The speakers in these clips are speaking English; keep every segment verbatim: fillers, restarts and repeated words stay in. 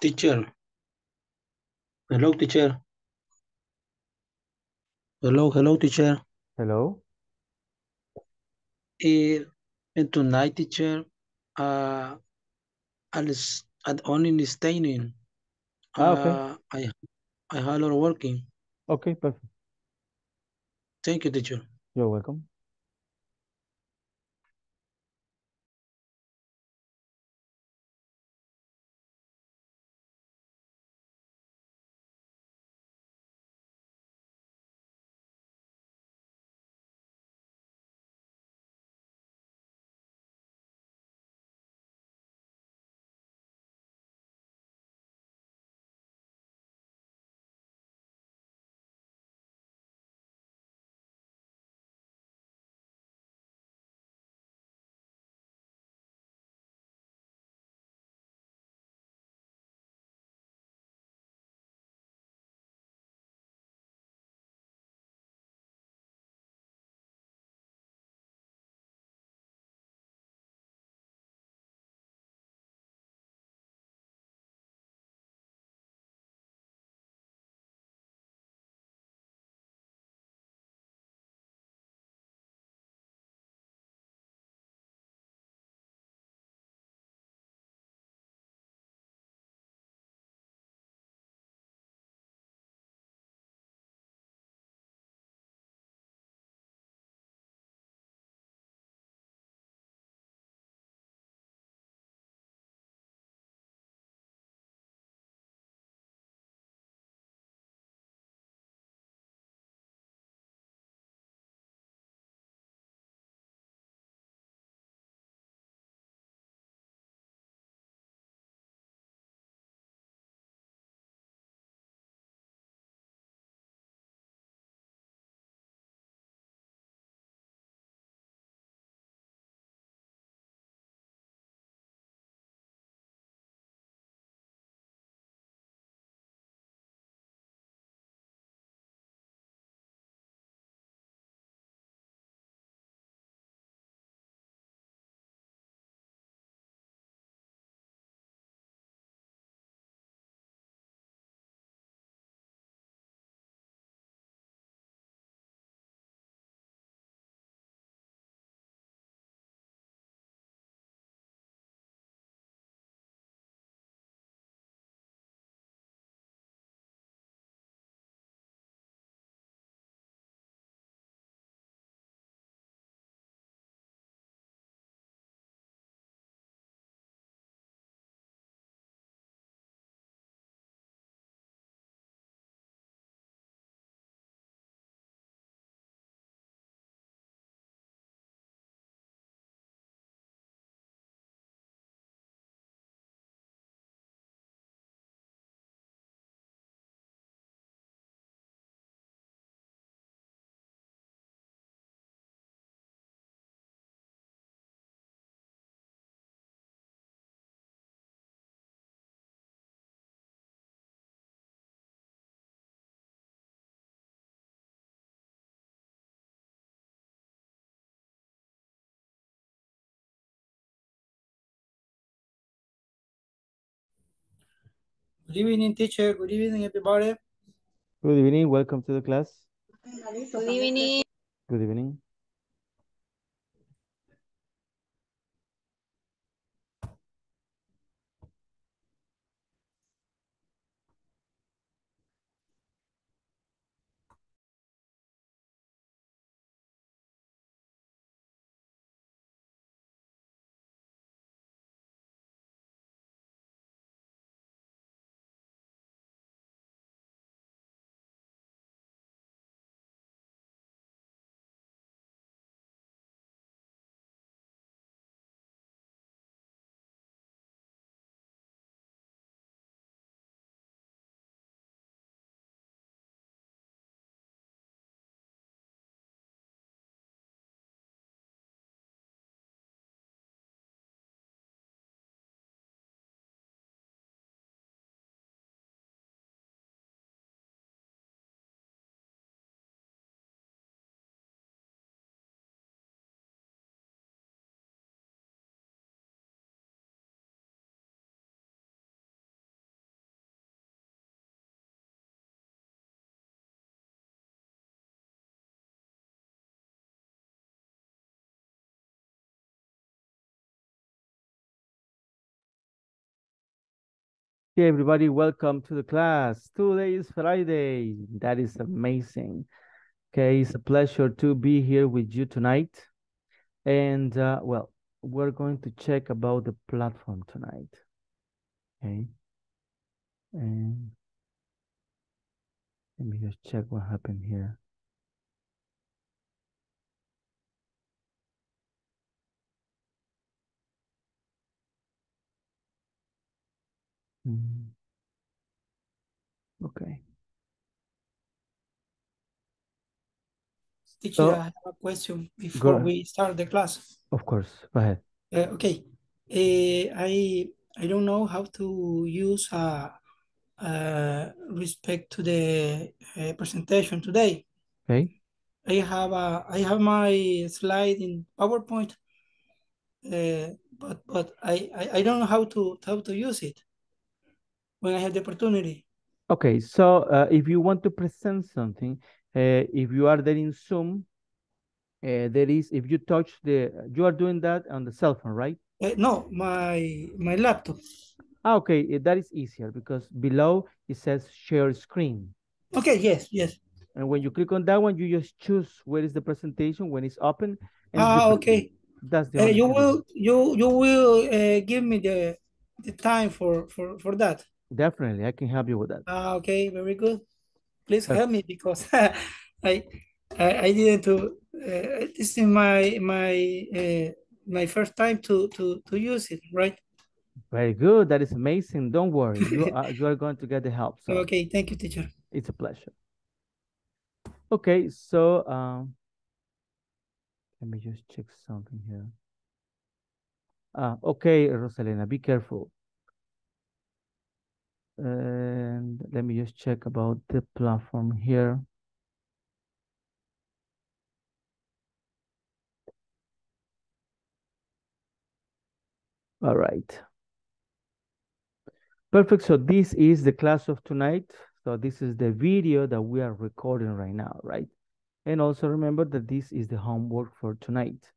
Teacher. Hello, teacher. Hello, hello, teacher. Hello. Uh, and tonight, teacher, uh, I'll at only staying. Ah, okay. Uh, I, I had a lot of working. Okay, perfect. Thank you, teacher. You're welcome. Good evening, teacher. Good evening, everybody. Good evening. Welcome to the class. Good evening. Good evening. Hey everybody, welcome to the class. Today is Friday. That is amazing. Okay, it's a pleasure to be here with you tonight. And uh, well, we're going to check about the platform tonight. Okay. And let me just check what happened here. Okay. Teacher, so, I have a question before we start the class. Of course, go ahead. Uh, okay, uh, I I don't know how to use uh, uh respect to the uh, presentation today. Okay. I have a I have my slide in PowerPoint, uh, but but I, I I don't know how to how to use it. When I have the opportunity. Okay, so uh, if you want to present something, uh, if you are there in Zoom, uh, there is, if you touch the, you are doing that on the cell phone, right? Uh, no, my my laptop. Ah, okay, that is easier because below it says share screen. Okay, yes, yes. And when you click on that one, you just choose where is the presentation, when it's open. And ah, okay. That's the. Uh, you will you you will uh, give me the the time for for for that. Definitely, I can help you with that. Uh, okay, very good. Please Perfect. help me because I, I I didn't do. Uh, this is my my uh, my first time to to to use it, right? Very good. That is amazing. Don't worry, you are you are going to get the help. So. Okay, thank you, teacher. It's a pleasure. Okay, so um, let me just check something here. Ah, okay, Rosalina, be careful. And let me just check about the platform here. All right. Perfect. So this is the class of tonight. So this is the video that we are recording right now, right? And also remember that this is the homework for tonight.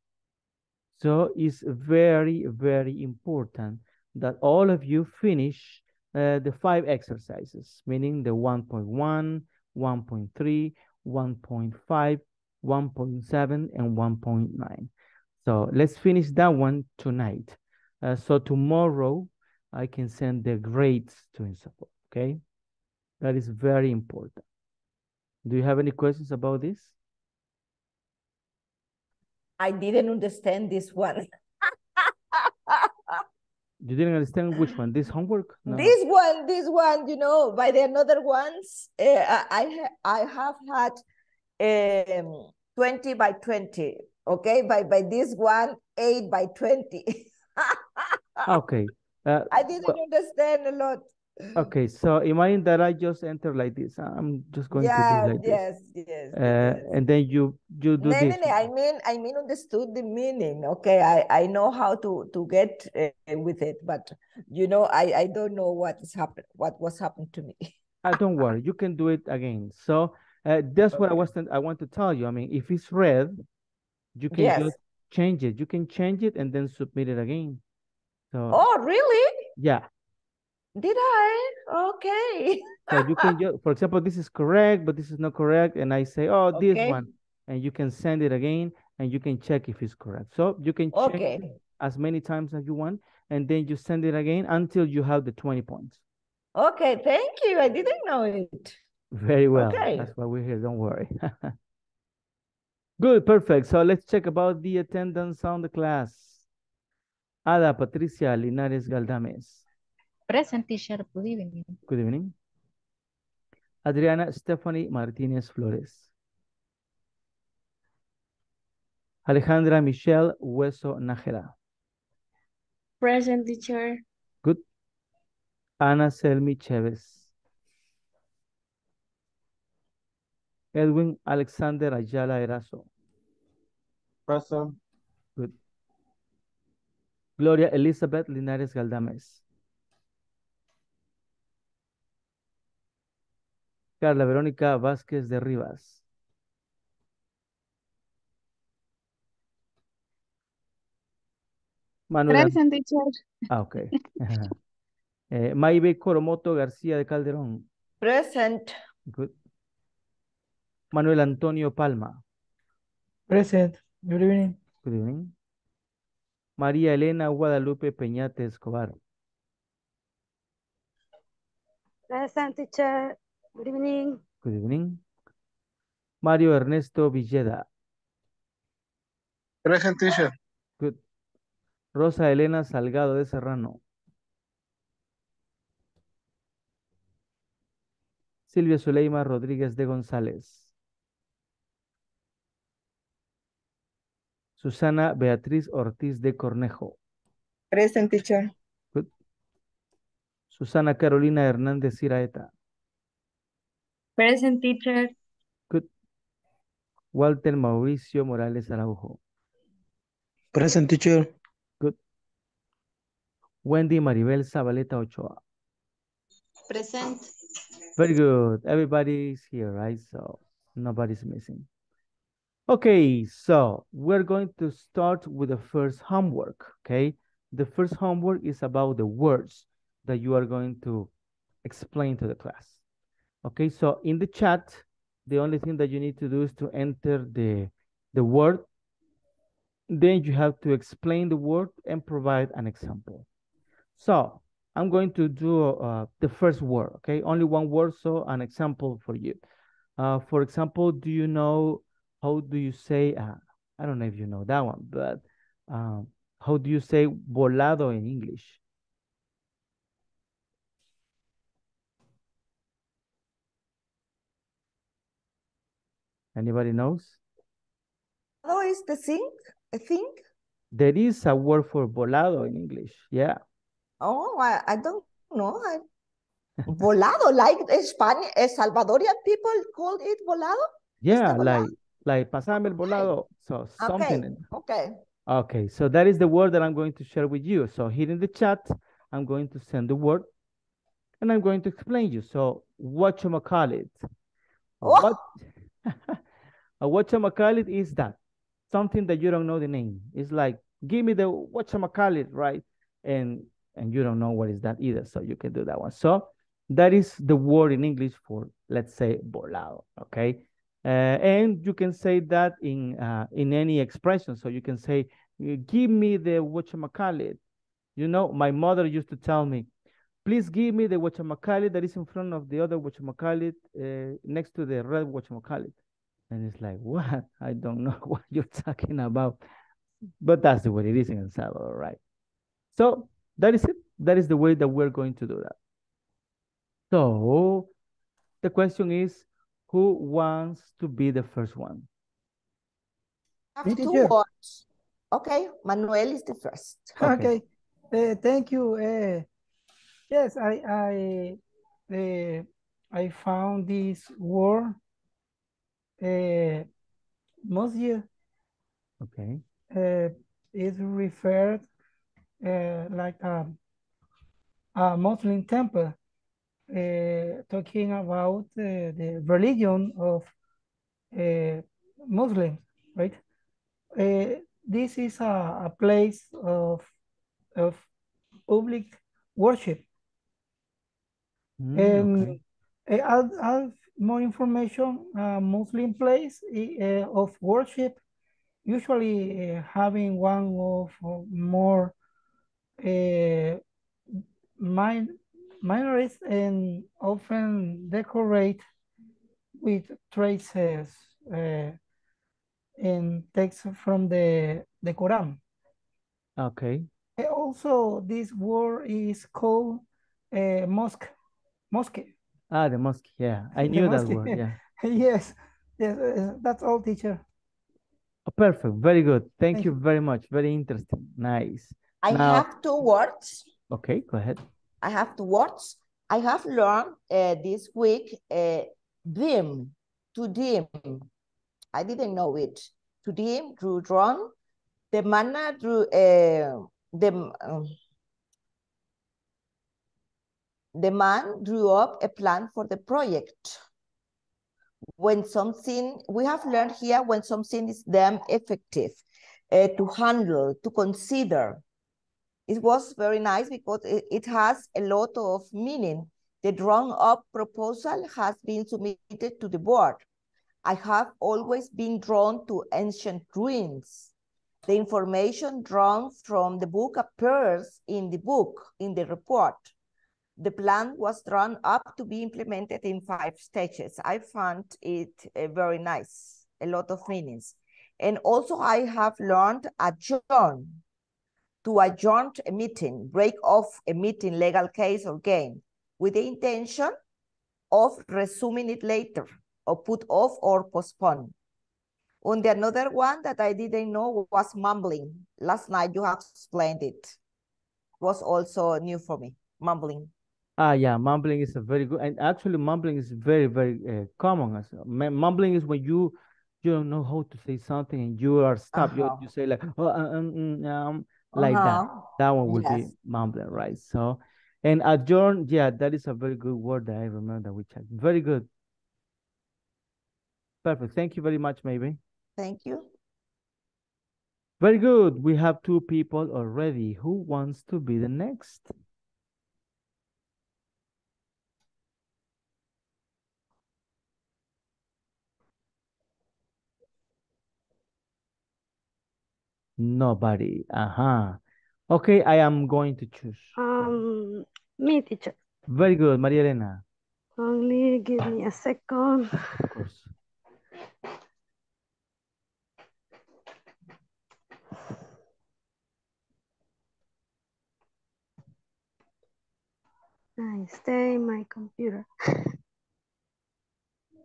So it's very, very important that all of you finish Uh, the five exercises, meaning the one point one, one point three, one point five, one point seven, and one point nine. So let's finish that one tonight. Uh, so tomorrow I can send the grades to INSAFORP, okay? That is very important. Do you have any questions about this? I didn't understand this one. You didn't understand which one? This homework? No. This one, this one, you know, by the another ones, uh, I ha I have had um, twenty by twenty, okay? By, by this one, eight by twenty. Okay. Uh, I didn't well, understand a lot. Okay, so imagine that I just enter like this. I'm just going yeah, to do like yes, this. Yes, yes, uh, yes. And then you you do no, this. No, no, I mean, I mean, understood the meaning. Okay, I I know how to to get uh, with it, but you know, I I don't know what is happened. What was happened to me? I don't worry. You can do it again. So uh, that's okay. what I was. I want to tell you. I mean, if it's red, you can yes. just change it. You can change it and then submit it again. So. Oh, really? Yeah. Did I? Okay. So you can just, for example, this is correct, but this is not correct. And I say, oh, okay. this one. And you can send it again and you can check if it's correct. So you can check okay. it as many times as you want. And then you send it again until you have the twenty points. Okay. Thank you. I didn't know it. Very well. Okay. That's why we're here. Don't worry. Good. Perfect. So let's check about the attendance on the class. Ada Patricia Linares Galdames. Present, teacher. Good evening. Good evening. Adriana Stephanie Martinez Flores. Alejandra Michelle Hueso Najera. Present, teacher. Good. Ana Selmi Chavez. Edwin Alexander Ayala Erazo. Present. Good. Gloria Elizabeth Linares Galdames. Carla Verónica Vázquez de Rivas. Manuel. Present, teacher. Ah, okay. Uh, Maybe Coromoto García de Calderón. Present. Good. Manuel Antonio Palma. Present. Good evening. Good evening. María Elena Guadalupe Peñate Escobar. Present, teacher. Good evening. Good evening. Mario Ernesto Villeda. Present, teacher. Good. Rosa Elena Salgado de Serrano. Silvia Zuleima Rodríguez de González. Susana Beatriz Ortiz de Cornejo. Present, teacher. Good. Susana Carolina Hernández Iraeta. Present, teacher. Good. Walter Mauricio Morales Araujo. Present, teacher. Good. Wendy Maribel Zabaleta Ochoa. Present. Very good. Everybody's here, right? So nobody's missing. Okay, so we're going to start with the first homework, okay? The first homework is about the words that you are going to explain to the class. Okay, so in the chat, the only thing that you need to do is to enter the, the word. Then you have to explain the word and provide an example. So I'm going to do uh, the first word, okay? Only one word, so an example for you. Uh, for example, do you know, how do you say, uh, I don't know if you know that one, but um, how do you say volado in English? Anybody knows? Volado is the thing, I think. There is a word for volado in English, yeah. Oh, I, I don't know. I, volado, like Spanish, Salvadorian people call it volado? Yeah, volado? like like pasame el volado. So something. Okay. okay. Okay, so that is the word that I'm going to share with you. So here in the chat, I'm going to send the word and I'm going to explain you. So whatchamacallit. What? A whatchamacallit is that something that you don't know the name. It's like, give me the whatchamacallit, right? And And you don't know what is that either, so you can do that one. So that is the word in English for, let's say, volado, okay? Uh, and you can say that in uh, in any expression. So you can say, give me the whatchamacallit. You know, my mother used to tell me, please give me the whatchamacallit that is in front of the other whatchamacallit uh, next to the red whatchamacallit. And it's like, what? I don't know what you're talking about. But that's the way it is in El Salvador, right? So that is it. That is the way that we're going to do that. So the question is, who wants to be the first one? I have two words. Okay, Manuel is the first. Okay, okay. Uh, thank you. Uh, yes, I I uh, I found this word uh, most year. Okay, uh, it's referred. Uh, like um, a Muslim temple, uh, talking about uh, the religion of uh, Muslims, right? Uh, this is a, a place of, of public worship. Mm, um, okay. I have, I have more information, a Muslim place uh, of worship, usually uh, having one of or more Uh, min minorities and often decorate with traces uh, and texts from the, the Quran. Okay. And also, this word is called uh, mosque. Mosque. Ah, the mosque. Yeah, I knew that word. Yeah. yes. Yes. That's all, teacher. Oh, perfect. Very good. Thank, Thank you very much. Very interesting. Nice. I now, have two words. Okay, go ahead. I have two words. I have learned uh, this week uh, dim, to dim. I didn't know it. To dim, drew drawn. The manna drew, uh, the, um, the man drew up a plan for the project. When something, we have learned here, when something is damn effective, uh, to handle, to consider. It was very nice because it, it has a lot of meaning. The drawn-up proposal has been submitted to the board. I have always been drawn to ancient ruins. The information drawn from the book appears in the book, in the report. The plan was drawn up to be implemented in five stages. I found it uh, very nice, a lot of meanings. And also I have learned adjourn, to adjourn a meeting, break off a meeting, legal case or game, with the intention of resuming it later, or put off or postpone. On the another one that I didn't know was mumbling. Last night you have explained it. It was also new for me, mumbling. Ah, yeah, mumbling is a very good, and actually mumbling is very, very uh, common. Mumbling is when you you don't know how to say something and you are stopped. Uh-huh. you, you say like, oh, um, um, um, like uh-huh. that. That one would yes. be mumbling, right? So, and adjourn, yeah, that is a very good word that I remember we checked. Very good. Perfect. Thank you very much, Maybe. Thank you. Very good. We have two people already. Who wants to be the next? Nobody. Uh-huh. Okay, I am going to choose. Um, me, teacher. Very good, Maria Elena. Only give me a second. Of course. I stay in my computer.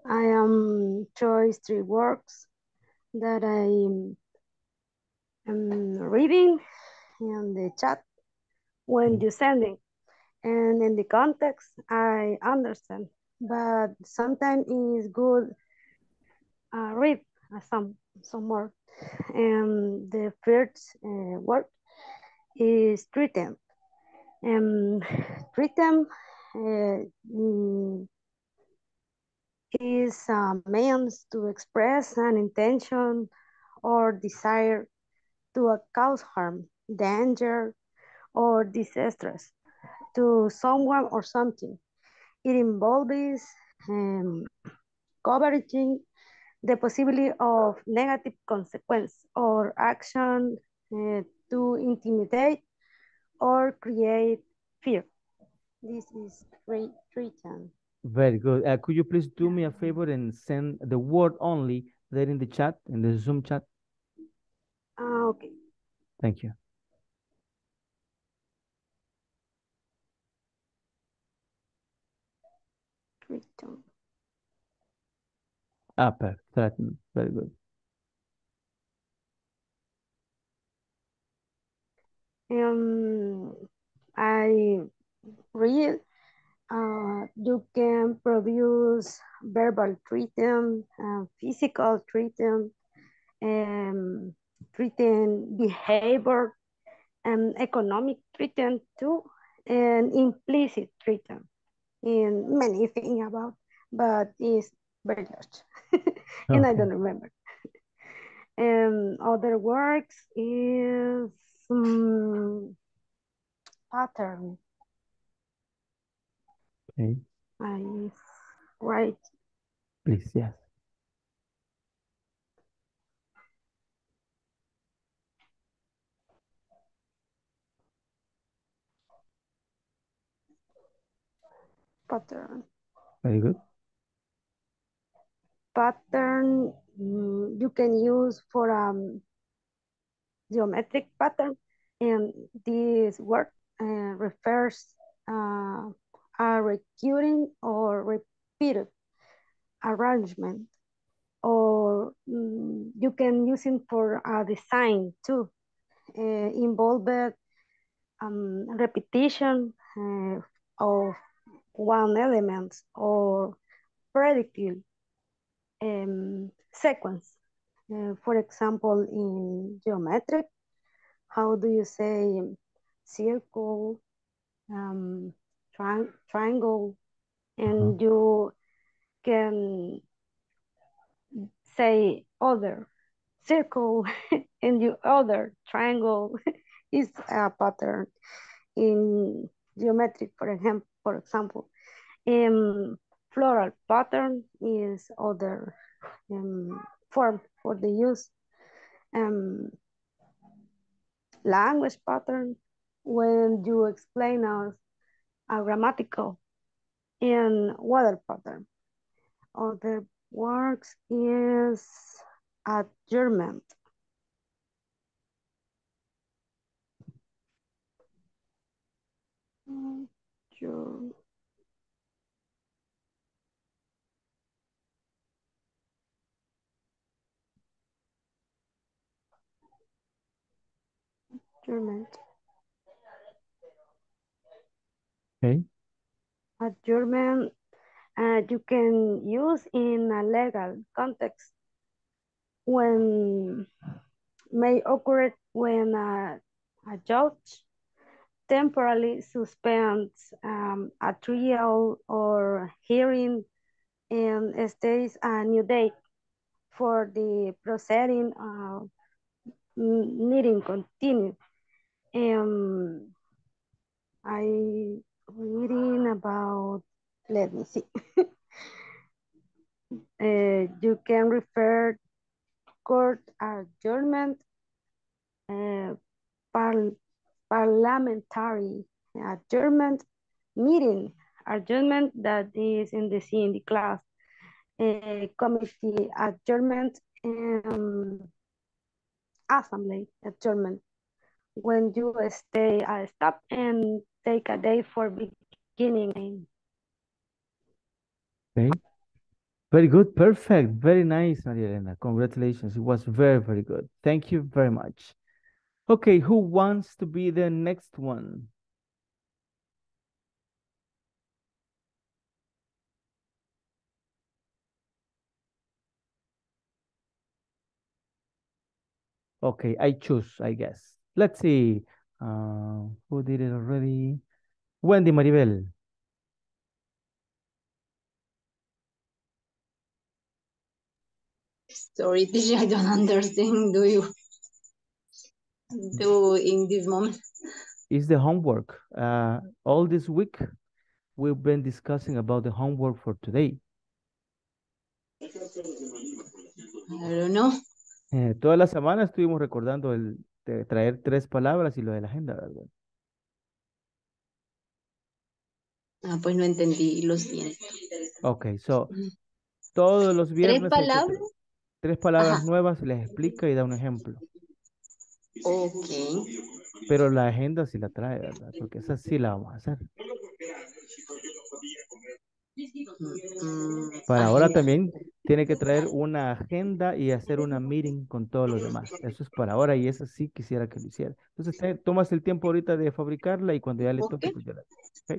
I am choice three works that I am reading in the chat when you send it. And in the context, I understand, but sometimes it's good uh, read some, some more. And the first uh, work is treatment. Um, Tritem uh, is uh, means to express an intention or desire to uh, cause harm, danger, or disaster to someone or something. It involves um, covering the possibility of negative consequence or action uh, to intimidate or create fear. This is great written. Very good. Uh, could you please do me a favor and send the word only there in the chat, in the Zoom chat? Uh, okay. Thank you. Written. Ah, perfect. Very good. Um, I read, uh, you can produce verbal treatment, uh, physical treatment, um, treatment behavior, and economic treatment too, and implicit treatment, and many things about, but it's very large, and okay. I don't remember. And other works is Mm, pattern. Okay. I right. Please, yes. Pattern. Very good. Pattern mm, you can use for um. geometric pattern, and this word uh, refers uh, a recurring or repeated arrangement, or um, you can use it for a design too, uh, involved um, repetition uh, of one element or predictive um, sequence. Uh, for example, in geometric, how do you say circle, um, tri triangle, and uh-huh. you can say other circle and you other triangle is a pattern in geometric, for example, for example. Um, floral pattern is other um, form for the use. Um, language pattern, when you explain us a grammatical, and weather pattern. Other works is adjournment. Adjournment. Okay. Adjournment uh, you can use in a legal context when may occur when a, a judge temporarily suspends um, a trial or hearing and states a new date for the proceeding uh, needing continue. Um, I reading about, let me see. uh, you can refer court adjournment, uh, par parliamentary adjournment, meeting adjournment that is in the C in the class, uh, committee adjournment, um, assembly adjournment. When you stay a stop and take a day for beginning. Okay. Very good. Perfect. Very nice, Maria Elena. Congratulations. It was very, very good. Thank you very much. Okay. Who wants to be the next one? Okay. I choose, I guess. Let's see, uh, who did it already? Wendy Maribel. Sorry, teacher, I don't understand. Do you do in this moment? It's the homework. Uh, all this week, we've been discussing about the homework for today. I don't know. Eh, toda la semana estuvimos recordando el... de traer tres palabras y lo de la agenda, ¿verdad? Ah, pues no entendí los viernes. Ok, so, todos los viernes... ¿Tres palabras? Tres palabras Ajá. nuevas, les explica y da un ejemplo. Ok. Pero la agenda sí la trae, ¿verdad? Porque esa sí la vamos a hacer. Mm, Para agenda. Ahora también tiene que traer una agenda y hacer una meeting con todos los demás. Eso es para ahora y eso sí quisiera que lo hiciera. Entonces te, tomas el tiempo ahorita de fabricarla y cuando ya le toque, okay. pues ya la... okay.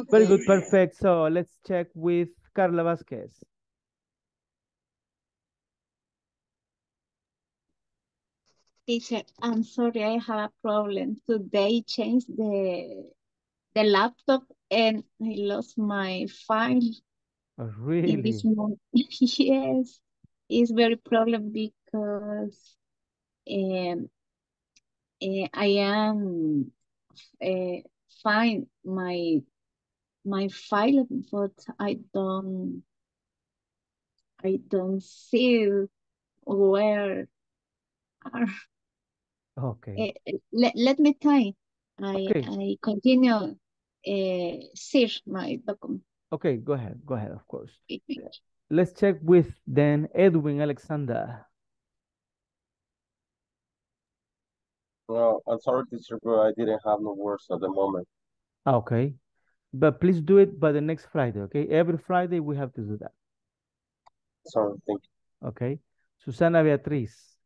okay. Very good, perfect. So let's check with Carla Vázquez. Teacher, I'm sorry, I have a problem. Today changed the the laptop and I lost my file. Oh, really? In this moment. Yes, it's very problem because um, uh, I am uh, find my my file, but I don't I don't see where are. Okay. Uh, let let me try. I okay. I continue. Uh, search my document. Okay, go ahead, go ahead, of course. Let's check with then Edwin Alexander. Well, I'm sorry, teacher, but I didn't have no words at the moment. Okay, but please do it by the next Friday, okay? Every Friday we have to do that. Sorry, thank you. Okay, Susana Beatriz.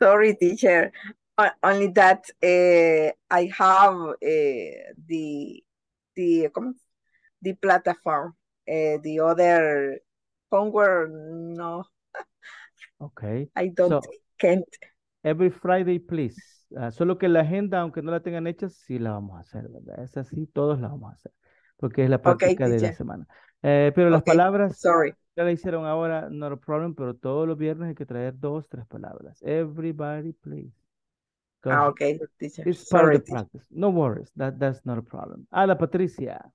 Sorry, teacher. Only that uh, I have uh, the the the platform. Uh, the other homework, no. Okay. I don't so, can't. Every Friday, please. Uh, solo que la agenda, aunque no la tengan hecha, sí la vamos a hacer, ¿verdad? Es así, todos la vamos a hacer, porque es la práctica okay, de la semana. Eh, pero las okay. palabras. Sorry. Ya la hicieron ahora, not a problem, pero todos los viernes hay que traer dos, tres palabras. Everybody, please. Ah, ok, teacher. It's part Sorry, of the teacher. practice. No worries, that, that's not a problem. Ala Patricia.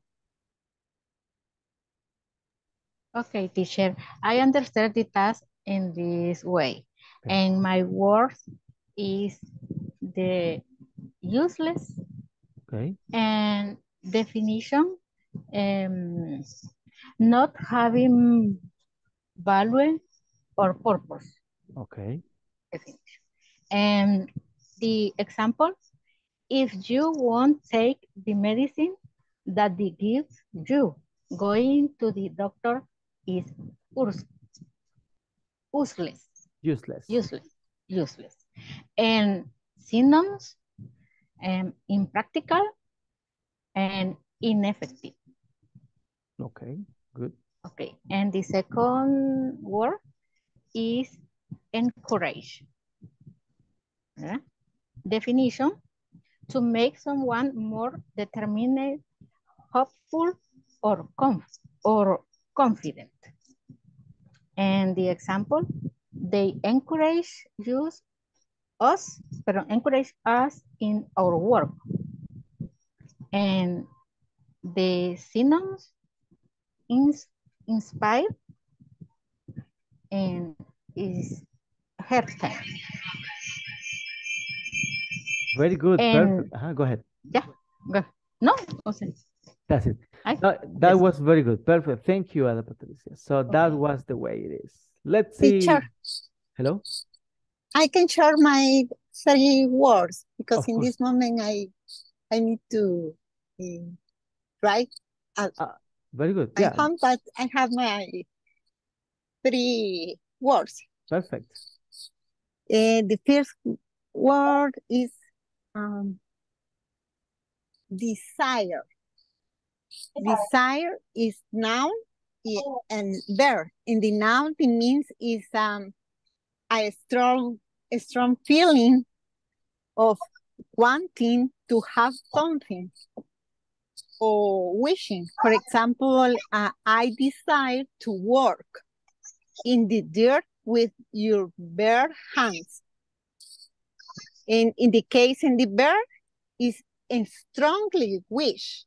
Okay, teacher. I understand the task in this way. Okay. And my work is the useless. Okay. And definition. Um, not having value or purpose. Okay. Definition. And the example, if you won't take the medicine that they give you, going to the doctor is useless. Useless. Useless. Useless. And synonyms, um, impractical and ineffective. Okay, good. Okay, and the second word is encourage. Yeah. Definition, to make someone more determined, hopeful, or, conf or confident. And the example, they encourage use us, pero encourage us in our work. And the synonyms, Ins inspire and is her time. Very good. And, uh-huh, go ahead. Yeah. Go. No. That's it. I, no, that yes. was very good. Perfect. Thank you, Ana Patricia. So okay. that was the way it is. Let's see. Teacher, hello. I can share my three words because of in course. this moment I I need to uh, write. Uh, uh, Very good. I yeah. Home, but I have my three words. Perfect. Uh, the first word is um, desire. Desire is noun and verb. In the noun, it means is um, a strong, a strong feeling of wanting to have something. Or wishing. For example, uh, I desire to work in the dirt with your bare hands. And in the case in the bear, is a strongly wish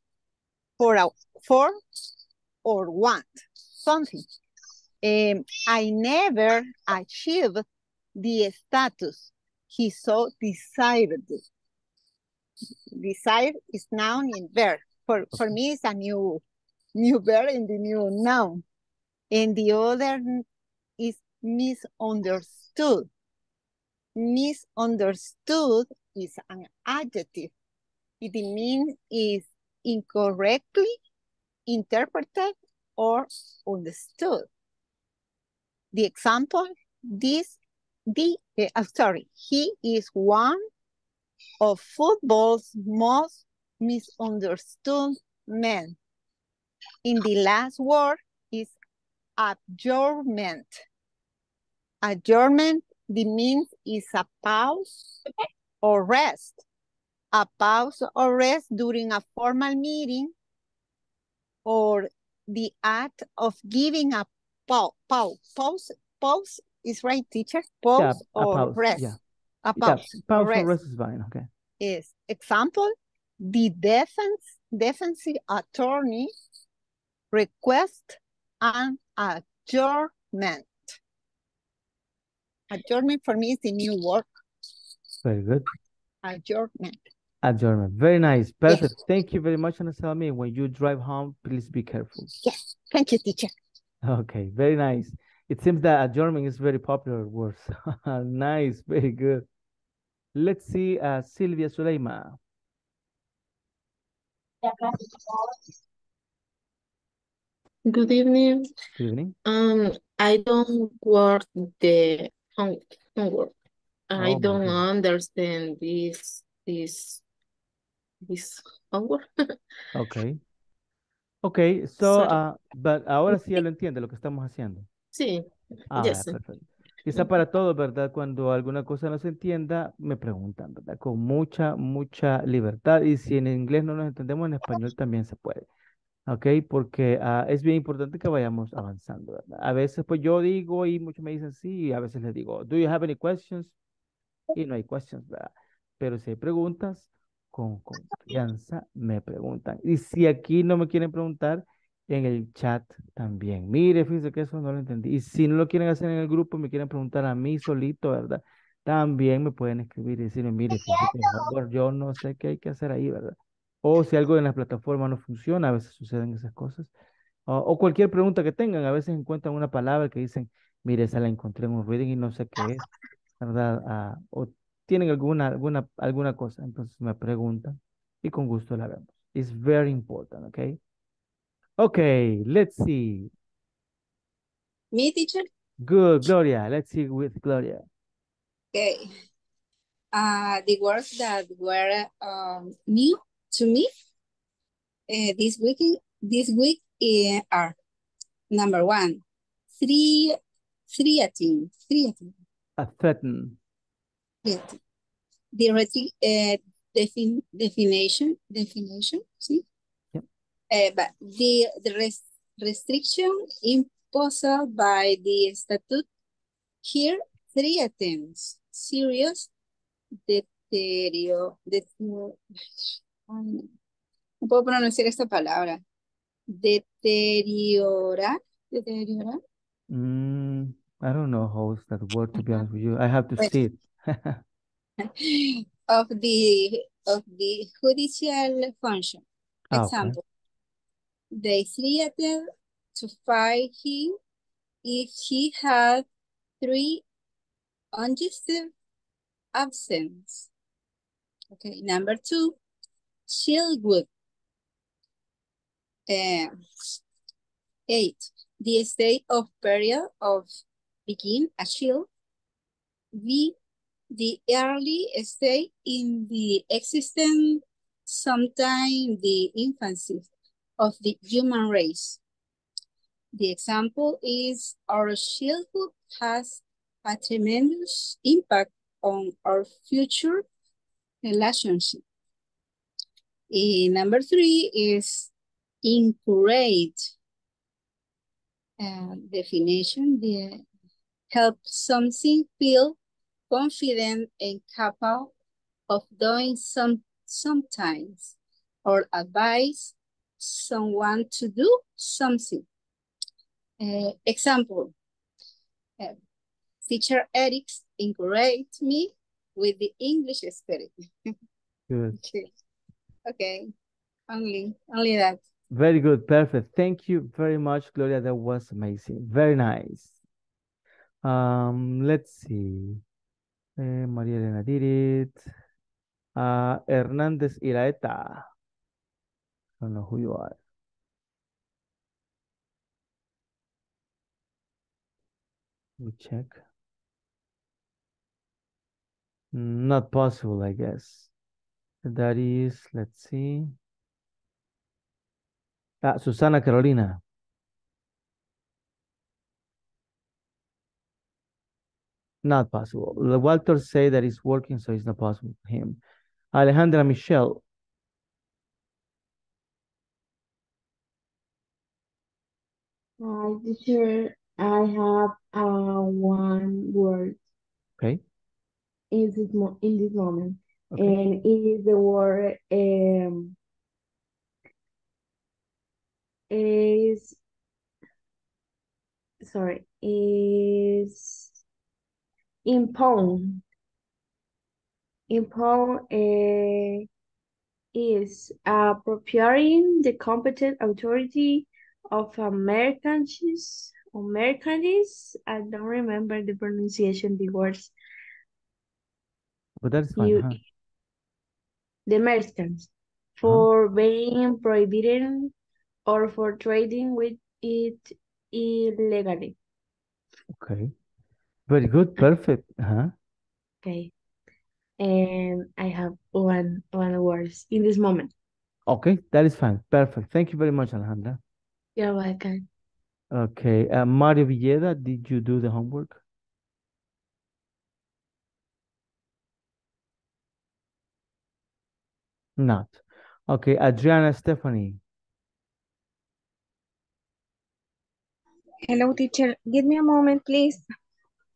for, a, for or want something. Um, I never achieved the status he so desired. Desire is noun and verb. For, for me, it's a new, new verb and the new noun. And the other is misunderstood. Misunderstood is an adjective. It means is incorrectly interpreted or understood. The example, this, the, uh, sorry, he is one of football's most misunderstood men. In the last word is adjournment. Adjournment, the means is a pause okay. or rest. A pause or rest during a formal meeting or the act of giving a pause. Pause, pause is right, teacher? Pause yeah, or pause. rest. Yeah. A pause, yeah, pause or rest. rest is fine, okay. Yes. Example, the defense defensive attorney requests an adjournment. Adjournment for me is the new word. Very good. Adjournment. Adjournment. Very nice. Perfect. Yes. Thank you very much, Ana Salome. When you drive home, please be careful. Yes. Thank you, teacher. Okay. Very nice. It seems that adjournment is very popular word. Nice. Very good. Let's see uh, Silvia Suleima. Good evening. Good evening. Um, I don't work the homework. I oh don't understand this this this homework. Okay. Okay. So, uh, but ahora sí ya lo entiende lo que estamos haciendo. Sí. Ah, yes. Perfecto. Quizá para todos, ¿verdad? Cuando alguna cosa no se entienda, me preguntan, ¿verdad? Con mucha, mucha libertad. Y si en inglés no nos entendemos, en español también se puede. Ok, porque uh, es bien importante que vayamos avanzando, ¿verdad? A veces pues yo digo y muchos me dicen sí, y a veces les digo, do you have any questions? Y no hay questions, ¿verdad? Pero si hay preguntas, con confianza me preguntan. Y si aquí no me quieren preguntar, en el chat también. Mire, fíjense que eso no lo entendí. Y si no lo quieren hacer en el grupo, me quieren preguntar a mí solito, ¿verdad? También me pueden escribir y decirme, mire, fíjense que, por favor, yo no sé qué hay que hacer ahí, ¿verdad? O si algo en las plataformas no funciona, a veces suceden esas cosas. O, o cualquier pregunta que tengan, a veces encuentran una palabra que dicen, mire, esa la encontré en un reading y no sé qué es, ¿verdad? Ah, o tienen alguna, alguna, alguna cosa, entonces me preguntan y con gusto la vemos. It's very important, okay? Okay, let's see. Me, teacher? Good, Gloria. Let's see with Gloria. Okay. Uh, the words that were um, new to me uh, this week this week uh, are number one, three threatening threatening a threaten threaten the uh, defin definition definition see yep. uh, but the the rest restriction imposed by the statute here threatens serious deterioro det No puedo pronunciar esta palabra. Deteriorar. Deteriorar. Mm, I don't know how is that word to be honest with you. I have to well, see it. of the of the judicial function. Oh, example. Okay. They threatened to fire him if he had three unjustified absences. Okay, number two. Childhood. Uh, eight. The state of period of begin a child. B. The early state in the existence, sometime the infancy of the human race. The example is our childhood has a tremendous impact on our future relationship. Uh, number three is encourage. Uh, definition, the help something feel confident and capable of doing some sometimes or advise someone to do something. Uh, example, uh, teacher Eric encouraged me with the English spirit. Good. Okay. Okay, only, only that. Very good, perfect. Thank you very much, Gloria. That was amazing. Very nice. Um, let's see. Uh, Maria Elena did it. Uh, Hernandez Iraeta. I don't know who you are. We check. Not possible, I guess. That is, let's see. Ah, Susana Carolina. Not possible. Walter said that it's working, so it's not possible for him. Alejandra Michelle. Hi, teacher. I have uh, one word. Okay. In this mo in this moment. Okay. And it is the word um is sorry is impound. Impound uh, is appropriating the competent authority of merchandise or merchandise. I don't remember the pronunciation of the words. But that's fine. You, huh? The merchants for being prohibited or for trading with it illegally. Okay. Very good. Perfect. Uh-huh. Okay. And I have one one word in this moment. Okay. That is fine. Perfect. Thank you very much, Alejandra. You're welcome. Okay. Uh, Mario Villeda, did you do the homework? Not. Okay, Adriana Stephanie. Hello, teacher. Give me a moment, please.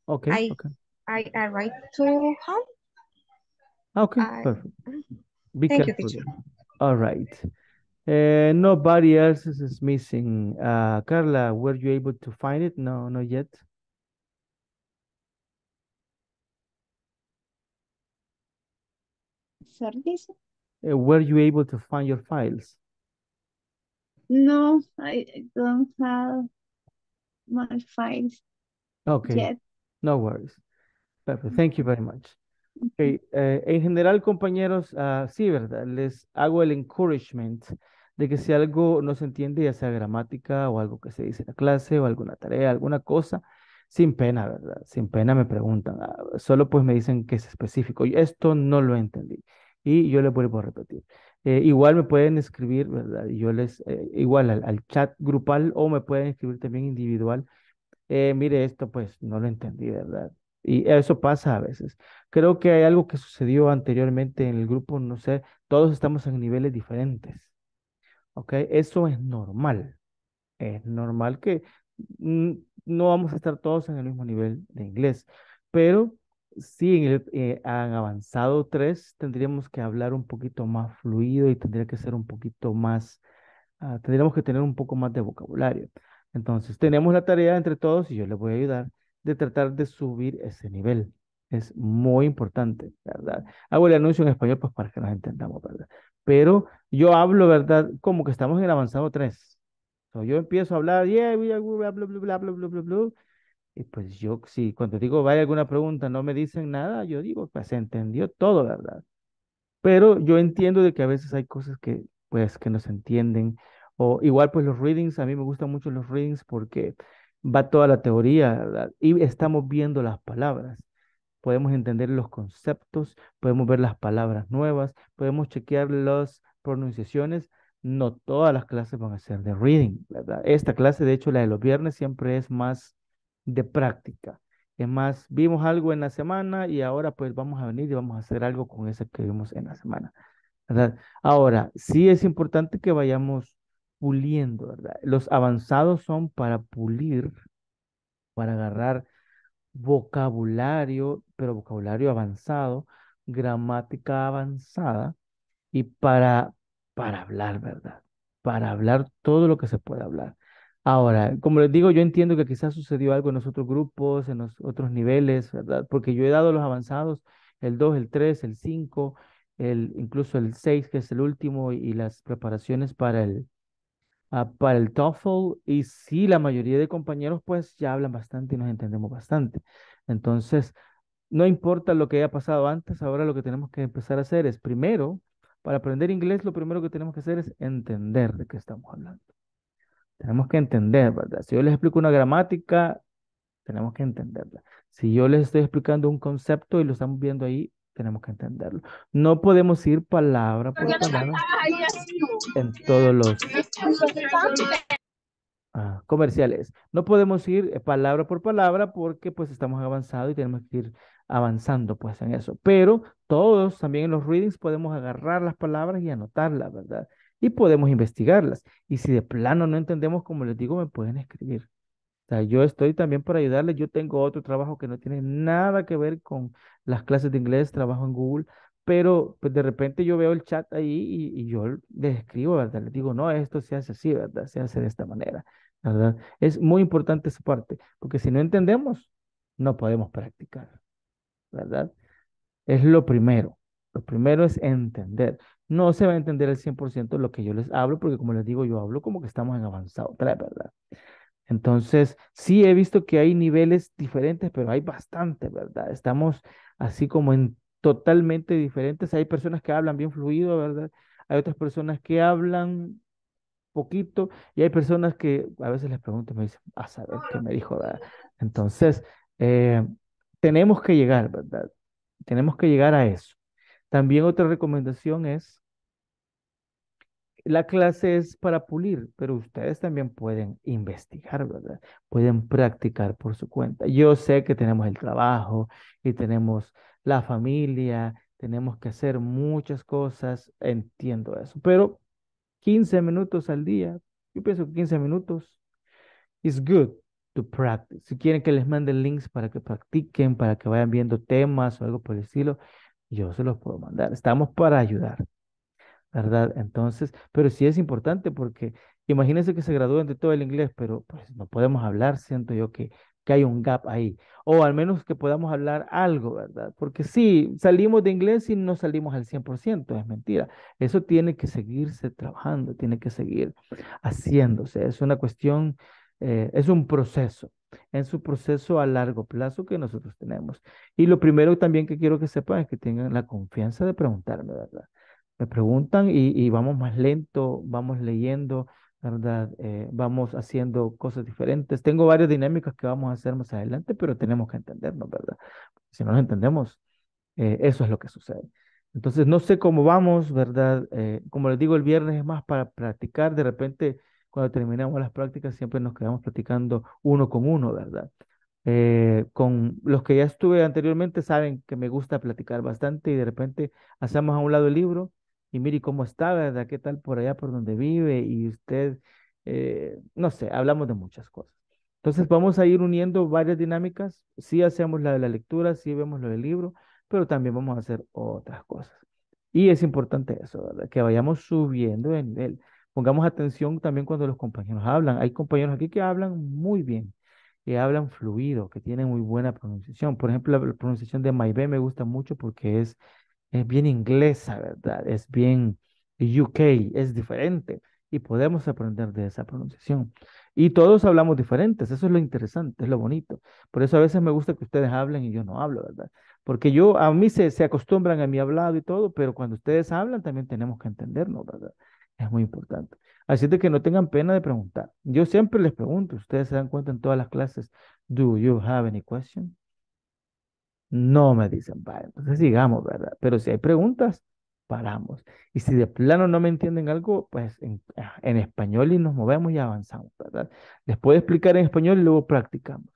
Okay. I, okay. I arrived to home. Okay, I, perfect. Be thank careful. You, teacher. All right. Uh, nobody else is missing. Uh, Carla, were you able to find it? No, not yet. Sorry. Uh, were you able to find your files? No, I don't have my files. Okay. Yet. No worries. Perfect. Thank you very much. Okay. Eh, en general, compañeros, uh, sí, ¿verdad? Les hago el encouragement de que si algo no se entiende, ya sea gramática o algo que se dice en la clase o alguna tarea, alguna cosa, sin pena, ¿verdad? Sin pena me preguntan. Uh, solo pues me dicen que es específico. Esto no lo entendí. Y yo les vuelvo a repetir. Eh, igual me pueden escribir, ¿verdad? Yo les, eh, igual al, al chat grupal o me pueden escribir también individual. Eh, mire, esto pues no lo entendí, ¿verdad? Y eso pasa a veces. Creo que hay algo que sucedió anteriormente en el grupo, no sé, todos estamos en niveles diferentes. ¿Ok? Eso es normal. Es normal que no vamos a estar todos en el mismo nivel de inglés, pero sí, en el, eh, han avanzado tres, tendríamos que hablar un poquito más fluido y tendría que ser un poquito más, uh, tendríamos que tener un poco más de vocabulario. Entonces, tenemos la tarea entre todos y yo les voy a ayudar de tratar de subir ese nivel. Es muy importante, ¿verdad? Hago el anuncio en español pues para que nos entendamos, ¿verdad? Pero yo hablo, ¿verdad? Como que estamos en el avanzado tres. So, yo empiezo a hablar, yeah, bla, bla, bla, bla, bla, bla, bla, bla. Y pues yo, si cuando digo, vaya alguna pregunta, no me dicen nada, yo digo, pues se entendió todo, ¿verdad? Pero yo entiendo de que a veces hay cosas que, pues, que no se entienden. O igual, pues, los readings, a mí me gustan mucho los readings porque va toda la teoría, ¿verdad? Y estamos viendo las palabras. Podemos entender los conceptos, podemos ver las palabras nuevas, podemos chequear las pronunciaciones. No todas las clases van a ser de reading, ¿verdad? Esta clase, de hecho, la de los viernes siempre es más de práctica. Es más, vimos algo en la semana y ahora pues vamos a venir y vamos a hacer algo con eso que vimos en la semana, ¿verdad? Ahora, sí es importante que vayamos puliendo, ¿verdad? Los avanzados son para pulir, para agarrar vocabulario, pero vocabulario avanzado, gramática avanzada y para, para hablar, ¿verdad? Para hablar todo lo que se puede hablar. Ahora, como les digo, yo entiendo que quizás sucedió algo en los otros grupos, en los otros niveles, ¿verdad? Porque yo he dado los avanzados, el dos, el tres, el cinco, el, incluso el seis, que es el último, y las preparaciones para el, uh, para el TOEFL. Y sí, la mayoría de compañeros pues ya hablan bastante y nos entendemos bastante. Entonces, no importa lo que haya pasado antes, ahora lo que tenemos que empezar a hacer es, primero, para aprender inglés, lo primero que tenemos que hacer es entender de qué estamos hablando. Tenemos que entender, ¿verdad? Si yo les explico una gramática, tenemos que entenderla. Si yo les estoy explicando un concepto y lo estamos viendo ahí, tenemos que entenderlo. No podemos ir palabra por palabra en todos los ah, comerciales. No podemos ir palabra por palabra porque pues estamos avanzados y tenemos que ir avanzando pues en eso. Pero todos también en los readings podemos agarrar las palabras y anotarlas, ¿verdad? Y podemos investigarlas. Y si de plano no entendemos, como les digo, me pueden escribir. O sea, yo estoy también para ayudarles. Yo tengo otro trabajo que no tiene nada que ver con las clases de inglés, trabajo en Google, pero pues, de repente yo veo el chat ahí y, y yo les escribo, ¿verdad? Les digo, no, esto se hace así, ¿verdad? Se hace de esta manera, ¿verdad? Es muy importante esa parte, porque si no entendemos, no podemos practicar, ¿verdad? Es lo primero. Lo primero es entender. No se va a entender al cien por ciento lo que yo les hablo, porque como les digo, yo hablo como que estamos en avanzado, ¿verdad? Entonces, sí he visto que hay niveles diferentes, pero hay bastante, ¿verdad? Estamos así como en totalmente diferentes. Hay personas que hablan bien fluido, ¿verdad? Hay otras personas que hablan poquito, y hay personas que a veces les pregunto y me dicen, a saber qué me dijo, ¿verdad? Entonces, eh, tenemos que llegar, ¿verdad? Tenemos que llegar a eso. También otra recomendación es, la clase es para pulir, pero ustedes también pueden investigar, ¿verdad? Pueden practicar por su cuenta. Yo sé que tenemos el trabajo y tenemos la familia, tenemos que hacer muchas cosas, entiendo eso, pero quince minutos al día, yo pienso que quince minutos is good, to practice. Si quieren que les mande links para que practiquen, para que vayan viendo temas o algo por el estilo, yo se los puedo mandar. Estamos para ayudar, ¿verdad? Entonces, pero sí es importante porque imagínense que se gradúen de todo el inglés, pero pues no podemos hablar, siento yo que, que hay un gap ahí. O al menos que podamos hablar algo, ¿verdad? Porque sí, salimos de inglés y no salimos al cien por ciento, es mentira. Eso tiene que seguirse trabajando, tiene que seguir haciéndose. Es una cuestión, eh, es un proceso. Es un proceso a largo plazo que nosotros tenemos. Y lo primero también que quiero que sepan es que tengan la confianza de preguntarme, ¿verdad? Me preguntan y, y vamos más lento, vamos leyendo, ¿verdad? Eh, vamos haciendo cosas diferentes. Tengo varias dinámicas que vamos a hacer más adelante, pero tenemos que entendernos, ¿verdad? Si no nos entendemos, eh, eso es lo que sucede. Entonces, no sé cómo vamos, ¿verdad? Eh, como les digo, el viernes es más para practicar. De repente, cuando terminamos las prácticas, siempre nos quedamos platicando uno con uno, ¿verdad? Eh, con los que ya estuve anteriormente saben que me gusta platicar bastante y de repente hacemos a un lado el libro, y mire cómo está, ¿verdad? ¿Qué tal por allá por donde vive? Y usted, eh, no sé, hablamos de muchas cosas. Entonces vamos a ir uniendo varias dinámicas. Sí hacemos la de la lectura, sí vemos lo del libro, pero también vamos a hacer otras cosas. Y es importante eso, ¿verdad? Que vayamos subiendo de nivel. Pongamos atención también cuando los compañeros hablan. Hay compañeros aquí que hablan muy bien, que hablan fluido, que tienen muy buena pronunciación. Por ejemplo, la pronunciación de Maybe me gusta mucho porque es... es bien inglesa, ¿verdad? Es bien U K, es diferente. Y podemos aprender de esa pronunciación. Y todos hablamos diferentes. Eso es lo interesante, es lo bonito. Por eso a veces me gusta que ustedes hablen y yo no hablo, ¿verdad? Porque yo, a mí se, se acostumbran a mi hablado y todo, pero cuando ustedes hablan también tenemos que entendernos, ¿verdad? Es muy importante. Así de que no tengan pena de preguntar. Yo siempre les pregunto, ustedes se dan cuenta en todas las clases, ¿do you have any question? No me dicen, vale, entonces sigamos, ¿verdad? Pero si hay preguntas, paramos. Y si de plano no me entienden algo, pues en, en español y nos movemos y avanzamos, ¿verdad? Les puedo explicar en español y luego practicamos.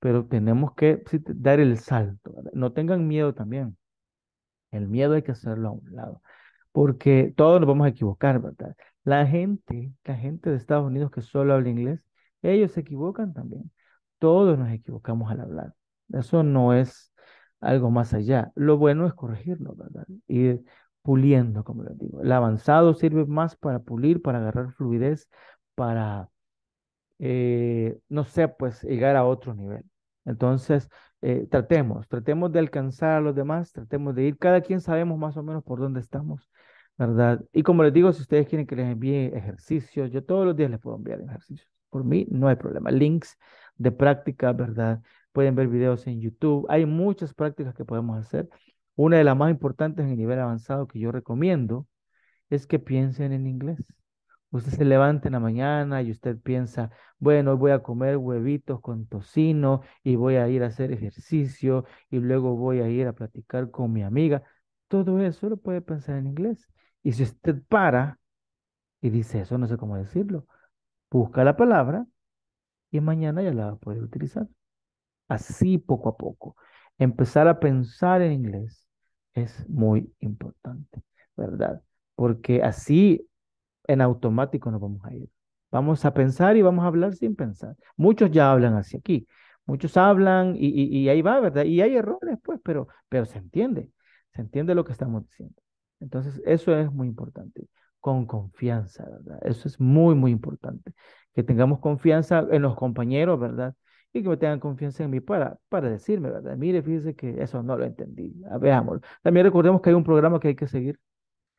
Pero tenemos que sí, dar el salto, ¿verdad? No tengan miedo también. El miedo hay que hacerlo a un lado. Porque todos nos vamos a equivocar, ¿verdad? La gente, la gente de Estados Unidos que solo habla inglés, ellos se equivocan también. Todos nos equivocamos al hablar. Eso no es... algo más allá. Lo bueno es corregirlo, ¿verdad? Ir puliendo, como les digo. El avanzado sirve más para pulir, para agarrar fluidez, para, eh, no sé, pues llegar a otro nivel. Entonces, eh, tratemos, tratemos de alcanzar a los demás, tratemos de ir. Cada quien sabemos más o menos por dónde estamos, ¿verdad? Y como les digo, si ustedes quieren que les envíe ejercicios, yo todos los días les puedo enviar ejercicios. Por mí no hay problema. Links de práctica, ¿verdad? Pueden ver videos en YouTube. Hay muchas prácticas que podemos hacer. Una de las más importantes en el nivel avanzado que yo recomiendo es que piensen en inglés. Usted se levanta en la mañana y usted piensa, bueno, voy a comer huevitos con tocino y voy a ir a hacer ejercicio y luego voy a ir a platicar con mi amiga. Todo eso lo puede pensar en inglés. Y si usted para y dice eso, no sé cómo decirlo, busca la palabra y mañana ya la va a poder utilizar. Así poco a poco. Empezar a pensar en inglés es muy importante, ¿verdad? Porque así en automático nos vamos a ir. Vamos a pensar y vamos a hablar sin pensar. Muchos ya hablan así aquí. Muchos hablan y, y, y ahí va, ¿verdad? Y hay errores, pues, pero, pero se entiende. Se entiende lo que estamos diciendo. Entonces, eso es muy importante. Con confianza, ¿verdad? Eso es muy, muy importante. Que tengamos confianza en los compañeros, ¿verdad? Y que me tengan confianza en mí para, para decirme, ¿verdad? Mire, fíjese que eso no lo entendí. Veámoslo. También recordemos que hay un programa que hay que seguir,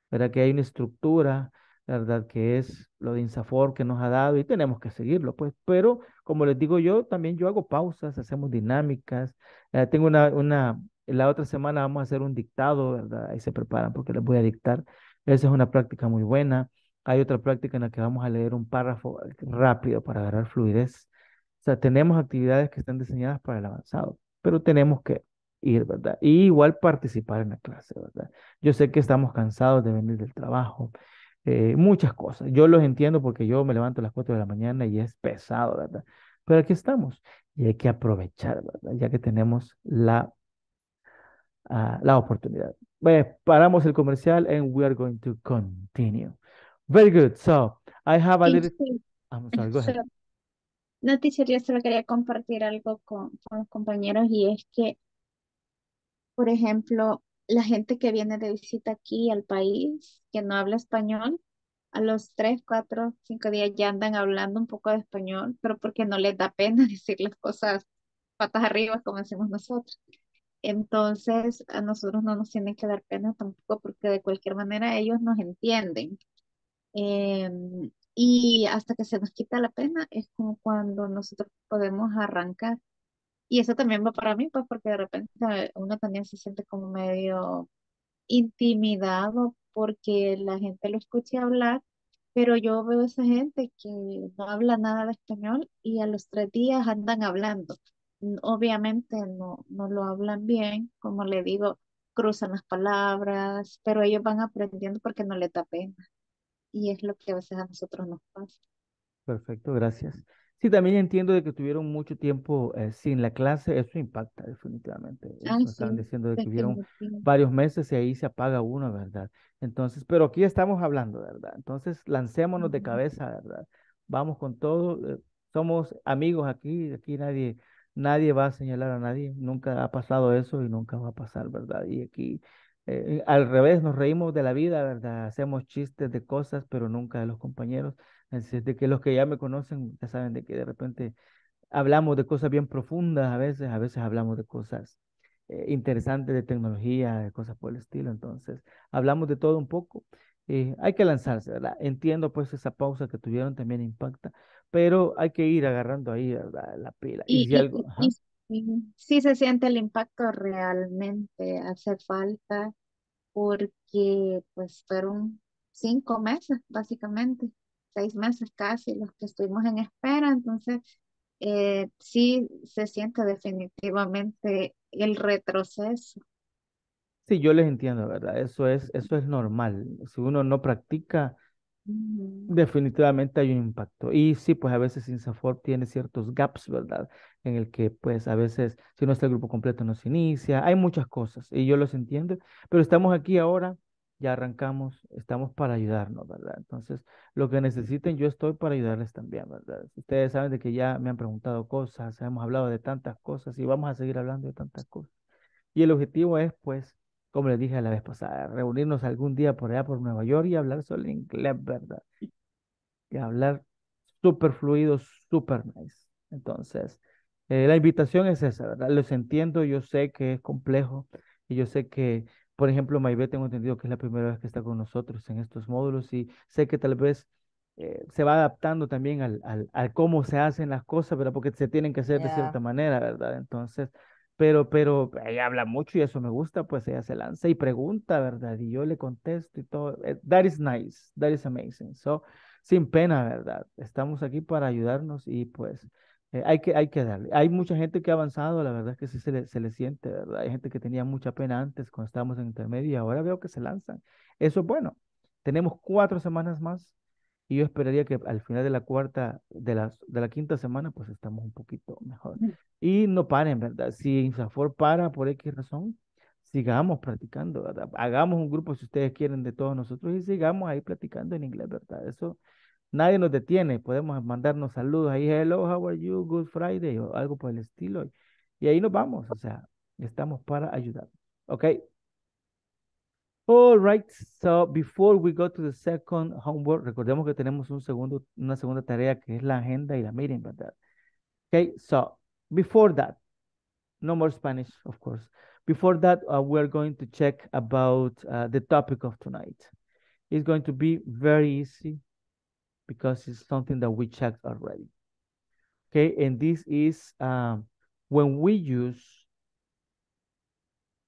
¿verdad? Que hay una estructura, ¿verdad? Que es lo de INSAFORP que nos ha dado y tenemos que seguirlo, pues. Pero, como les digo yo, también yo hago pausas, hacemos dinámicas. Eh, tengo una, una, la otra semana vamos a hacer un dictado, ¿verdad? Ahí se preparan porque les voy a dictar. Esa es una práctica muy buena. Hay otra práctica en la que vamos a leer un párrafo rápido para agarrar fluidez. O sea, tenemos actividades que están diseñadas para el avanzado, pero tenemos que ir, ¿verdad? Y igual participar en la clase, ¿verdad? Yo sé que estamos cansados de venir del trabajo, eh, muchas cosas. Yo los entiendo porque yo me levanto a las cuatro de la mañana y es pesado, ¿verdad? Pero aquí estamos y hay que aprovechar, ¿verdad? Ya que tenemos la, uh, la oportunidad. Bueno, paramos el comercial and we are going to continue. Very good. So, I have a little... I'm sorry, go ahead. No, teacher, yo solo quería compartir algo con, con los compañeros, y es que, por ejemplo, la gente que viene de visita aquí al país, que no habla español, a los tres, cuatro, cinco días ya andan hablando un poco de español, pero porque no les da pena decir las cosas patas arriba como hacemos nosotros. Entonces, a nosotros no nos tienen que dar pena tampoco, porque de cualquier manera ellos nos entienden. Eh, y hasta que se nos quita la pena es como cuando nosotros podemos arrancar. Y eso también va para mí, pues, porque de repente uno también se siente como medio intimidado porque la gente lo escucha hablar, pero yo veo a esa gente que no habla nada de español y a los tres días andan hablando. Obviamente no, no lo hablan bien, como le digo, cruzan las palabras, pero ellos van aprendiendo porque no les da pena. Y es lo que a veces a nosotros nos pasa. Perfecto, gracias. Sí, también entiendo de que tuvieron mucho tiempo eh, sin la clase, eso impacta definitivamente. Ay, sí, están diciendo de que tuvieron varios meses y ahí se apaga uno, ¿verdad? Entonces, pero aquí estamos hablando, ¿verdad? Entonces, lancémonos de cabeza, ¿verdad? Vamos con todo, eh, somos amigos aquí, aquí nadie, nadie va a señalar a nadie, nunca ha pasado eso y nunca va a pasar, ¿verdad? Y aquí, eh, al revés, nos reímos de la vida, ¿verdad? Hacemos chistes de cosas, pero nunca de los compañeros. Así es de que los que ya me conocen ya saben de que de repente hablamos de cosas bien profundas a veces, a veces hablamos de cosas eh, interesantes, de tecnología, de cosas por el estilo. Entonces, hablamos de todo un poco. Eh, hay que lanzarse, ¿verdad? Entiendo pues esa pausa que tuvieron también impacta, pero hay que ir agarrando ahí, ¿verdad?, la pila. Y, y si algo... Y, y, sí se siente el impacto realmente, hace falta, porque pues fueron cinco meses básicamente. Seis meses casi los que estuvimos en espera, entonces eh, sí se siente definitivamente el retroceso. Sí, yo les entiendo, ¿verdad? Eso es, eso es normal. Si uno no practica, uh-huh, definitivamente hay un impacto. Y sí, pues a veces INSAFORP tiene ciertos gaps, ¿verdad? En el que pues a veces si no está el grupo completo no se inicia, hay muchas cosas y yo los entiendo, pero estamos aquí ahora. Ya arrancamos, estamos para ayudarnos, ¿verdad? Entonces, lo que necesiten, yo estoy para ayudarles también, ¿verdad? Ustedes saben de que ya me han preguntado cosas, hemos hablado de tantas cosas y vamos a seguir hablando de tantas cosas. Y el objetivo es, pues, como les dije la vez pasada, reunirnos algún día por allá, por Nueva York y hablar solo inglés, ¿verdad? Y hablar súper fluido, súper nice. Entonces, eh, la invitación es esa, ¿verdad? Los entiendo, yo sé que es complejo y yo sé que... Por ejemplo, Maybe tengo entendido que es la primera vez que está con nosotros en estos módulos y sé que tal vez eh, se va adaptando también al, al, al cómo se hacen las cosas, ¿verdad? Porque se tienen que hacer, yeah, de cierta manera, ¿verdad? Entonces, pero, pero ella habla mucho y eso me gusta, pues ella se lanza y pregunta, ¿verdad? Y yo le contesto y todo. That is nice, that is amazing. So, sin pena, ¿verdad? Estamos aquí para ayudarnos y pues... Eh, hay que, hay que darle. Hay mucha gente que ha avanzado, la verdad es que sí se le, se le siente, ¿verdad? Hay gente que tenía mucha pena antes cuando estábamos en intermedio y ahora veo que se lanzan. Eso es bueno. Tenemos cuatro semanas más y yo esperaría que al final de la cuarta, de la, de la quinta semana, pues estamos un poquito mejor. Y no paren, ¿verdad? Si INSAFORP para por X razón, sigamos practicando, ¿verdad? Hagamos un grupo, si ustedes quieren, de todos nosotros y sigamos ahí platicando en inglés, ¿verdad? Eso... Nadie nos detiene, podemos mandarnos saludos ahí, hello, how are you, good Friday, o algo por el estilo, y ahí nos vamos, o sea, estamos para ayudar, ok. All right, so before we go to the second homework, recordemos que tenemos un segundo, una segunda tarea que es la agenda y la meeting, ¿verdad? Ok, so, before that, no more Spanish, of course, before that, uh, we're going to check about uh, the topic of tonight. It's going to be very easy, because it's something that we checked already. Okay, and this is um, when we use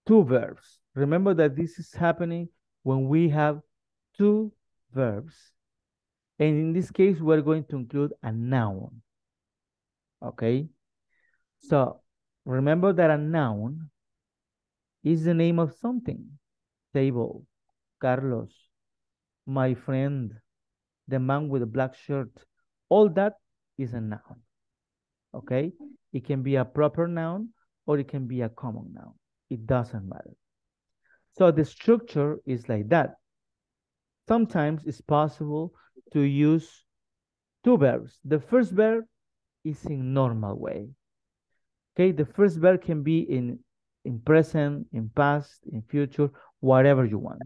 two verbs. Remember that this is happening when we have two verbs. And in this case, we're going to include a noun. Okay, so remember that a noun is the name of something. Table, Carlos, my friend, the man with the black shirt, all that is a noun, okay? It can be a proper noun or it can be a common noun. It doesn't matter. So the structure is like that. Sometimes it's possible to use two verbs. The first verb is in normal way. Okay, the first verb can be in, in present, in past, in future, whatever you want.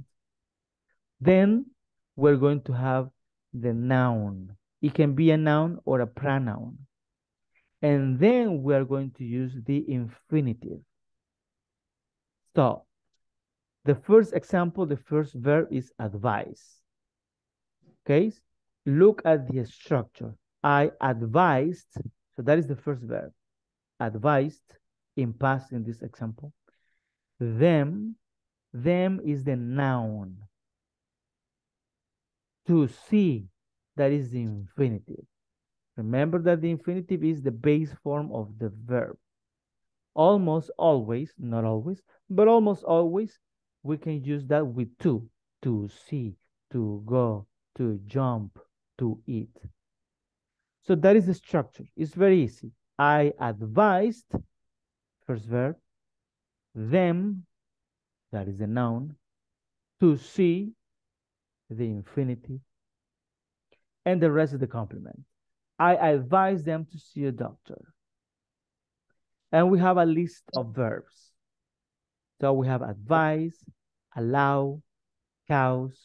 Then we're going to have the noun. It can be a noun or a pronoun. And then we're going to use the infinitive. So the first example, the first verb is advise. Okay, look at the structure. I advised, so that is the first verb. Advised in past in this example. Them, them is the noun. To see, that is the infinitive. Remember that the infinitive is the base form of the verb. Almost always, not always, but almost always, we can use that with to. To see, to go, to jump, to eat. So that is the structure. It's very easy. I advised, first verb, them, that is the noun, to see, the infinitive, and the rest of the complement. I advise them to see a doctor. And we have a list of verbs. So we have advise, allow, cause,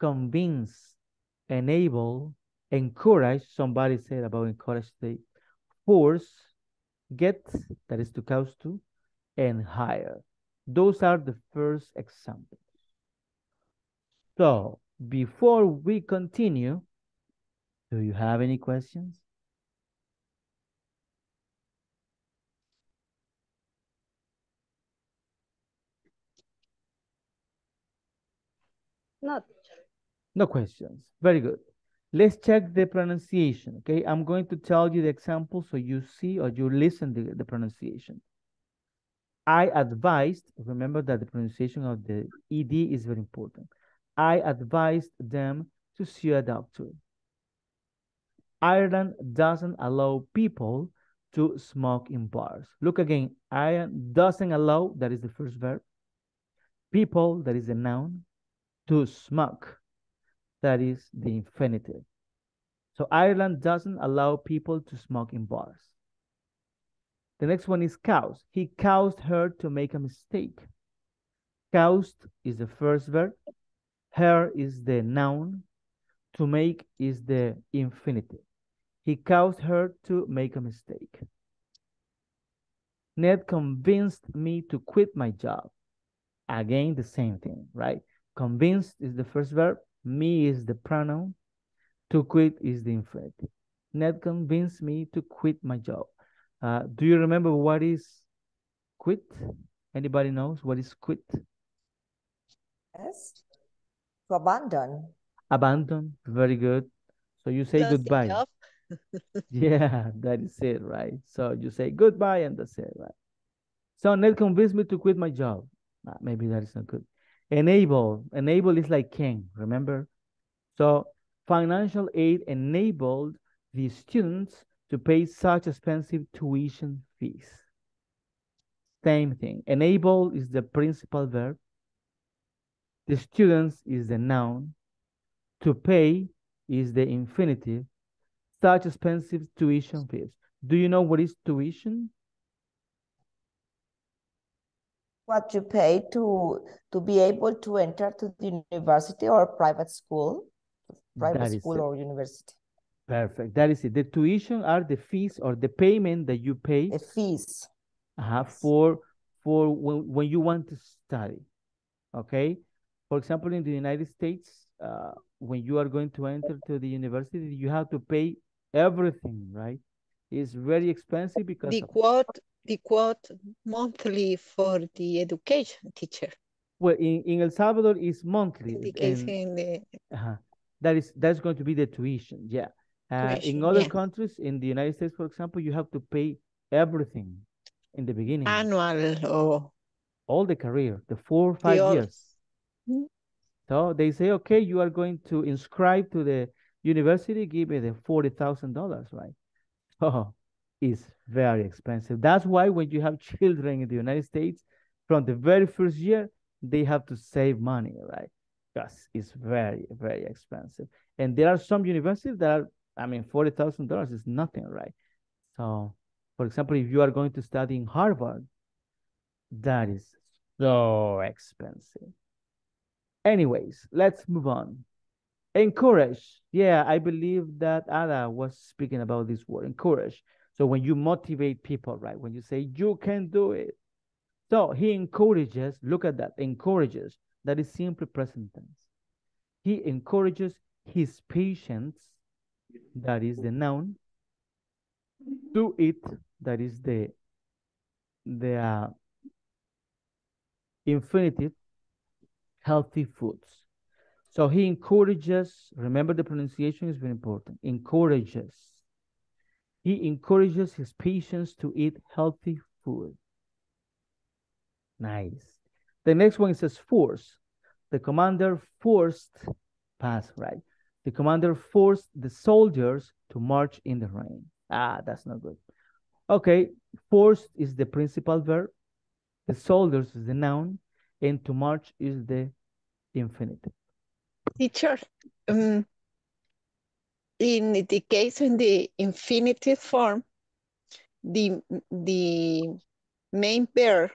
convince, enable, encourage. Somebody said about encourage today. Force, get, that is to cause to, and hire. Those are the first examples. So before we continue, do you have any questions? Not. No questions. Very good. Let's check the pronunciation, okay? I'm going to tell you the example so you see or you listen to the pronunciation. I advised, remember that the pronunciation of the E D is very important. I advised them to see a doctor. Ireland doesn't allow people to smoke in bars. Look again, Ireland doesn't allow, that is the first verb. People, that is the noun, to smoke. That is the infinitive. So Ireland doesn't allow people to smoke in bars. The next one is caused. He caused her to make a mistake. Caused is the first verb. Her is the noun. To make is the infinitive. He caused her to make a mistake. Ned convinced me to quit my job. Again, the same thing, right? Convinced is the first verb. Me is the pronoun, to quit is the infinitive. Ned convinced me to quit my job. Uh, do you remember what is quit? Anybody knows what is quit? Yes, to abandon. Abandon, very good. So you say Does goodbye. Yeah, that is it, right? So you say goodbye and that's it, right? So Ned convinced me to quit my job. Uh, maybe that is not good. Enable, enable is like king, remember? So financial aid enabled the students to pay such expensive tuition fees. Same thing, enable is the principal verb. The students is the noun. To pay is the infinitive. Such expensive tuition fees. Do you know what is tuition? What you pay to to be able to enter to the university or private school, private school or university. Perfect. That is it. The tuition are the fees or the payment that you pay. The fees. Uh-huh, for for when, when you want to study. Okay. For example, in the United States, uh, when you are going to enter to the university, you have to pay everything, right? It's very expensive because the quote. The quote monthly for the education teacher. Well, in, in El Salvador is monthly. Education and, the... uh-huh, that is that's going to be the tuition. Yeah. Uh, tuition, in other yeah. countries, in the United States, for example, you have to pay everything in the beginning. Annual or all the career, the four or five the years. Hmm? So they say, okay, you are going to inscribe to the university. Give me the forty thousand dollars, right? Oh. Is very expensive. That's why when you have children in the United States, from the very first year, they have to save money, right? Because it's very, very expensive. And there are some universities that are, I mean, forty thousand dollars is nothing, right? So, for example, if you are going to study in Harvard, that is so expensive. Anyways, let's move on. Encourage. Yeah, I believe that Ada was speaking about this word, encourage. So when you motivate people, right, when you say you can do it. So he encourages, look at that, encourages. That is simply present tense. He encourages his patients, that is the noun, do it, that is the, the uh, infinitive, healthy foods. So he encourages, remember the pronunciation is very important, encourages. He encourages his patients to eat healthy food. Nice. The next one says force. The commander forced, pass, right? The commander forced the soldiers to march in the rain. Ah, that's not good. Okay, forced is the principal verb. The soldiers is the noun. And to march is the infinitive. Teacher, um, in the case in the infinitive form, the, the main verb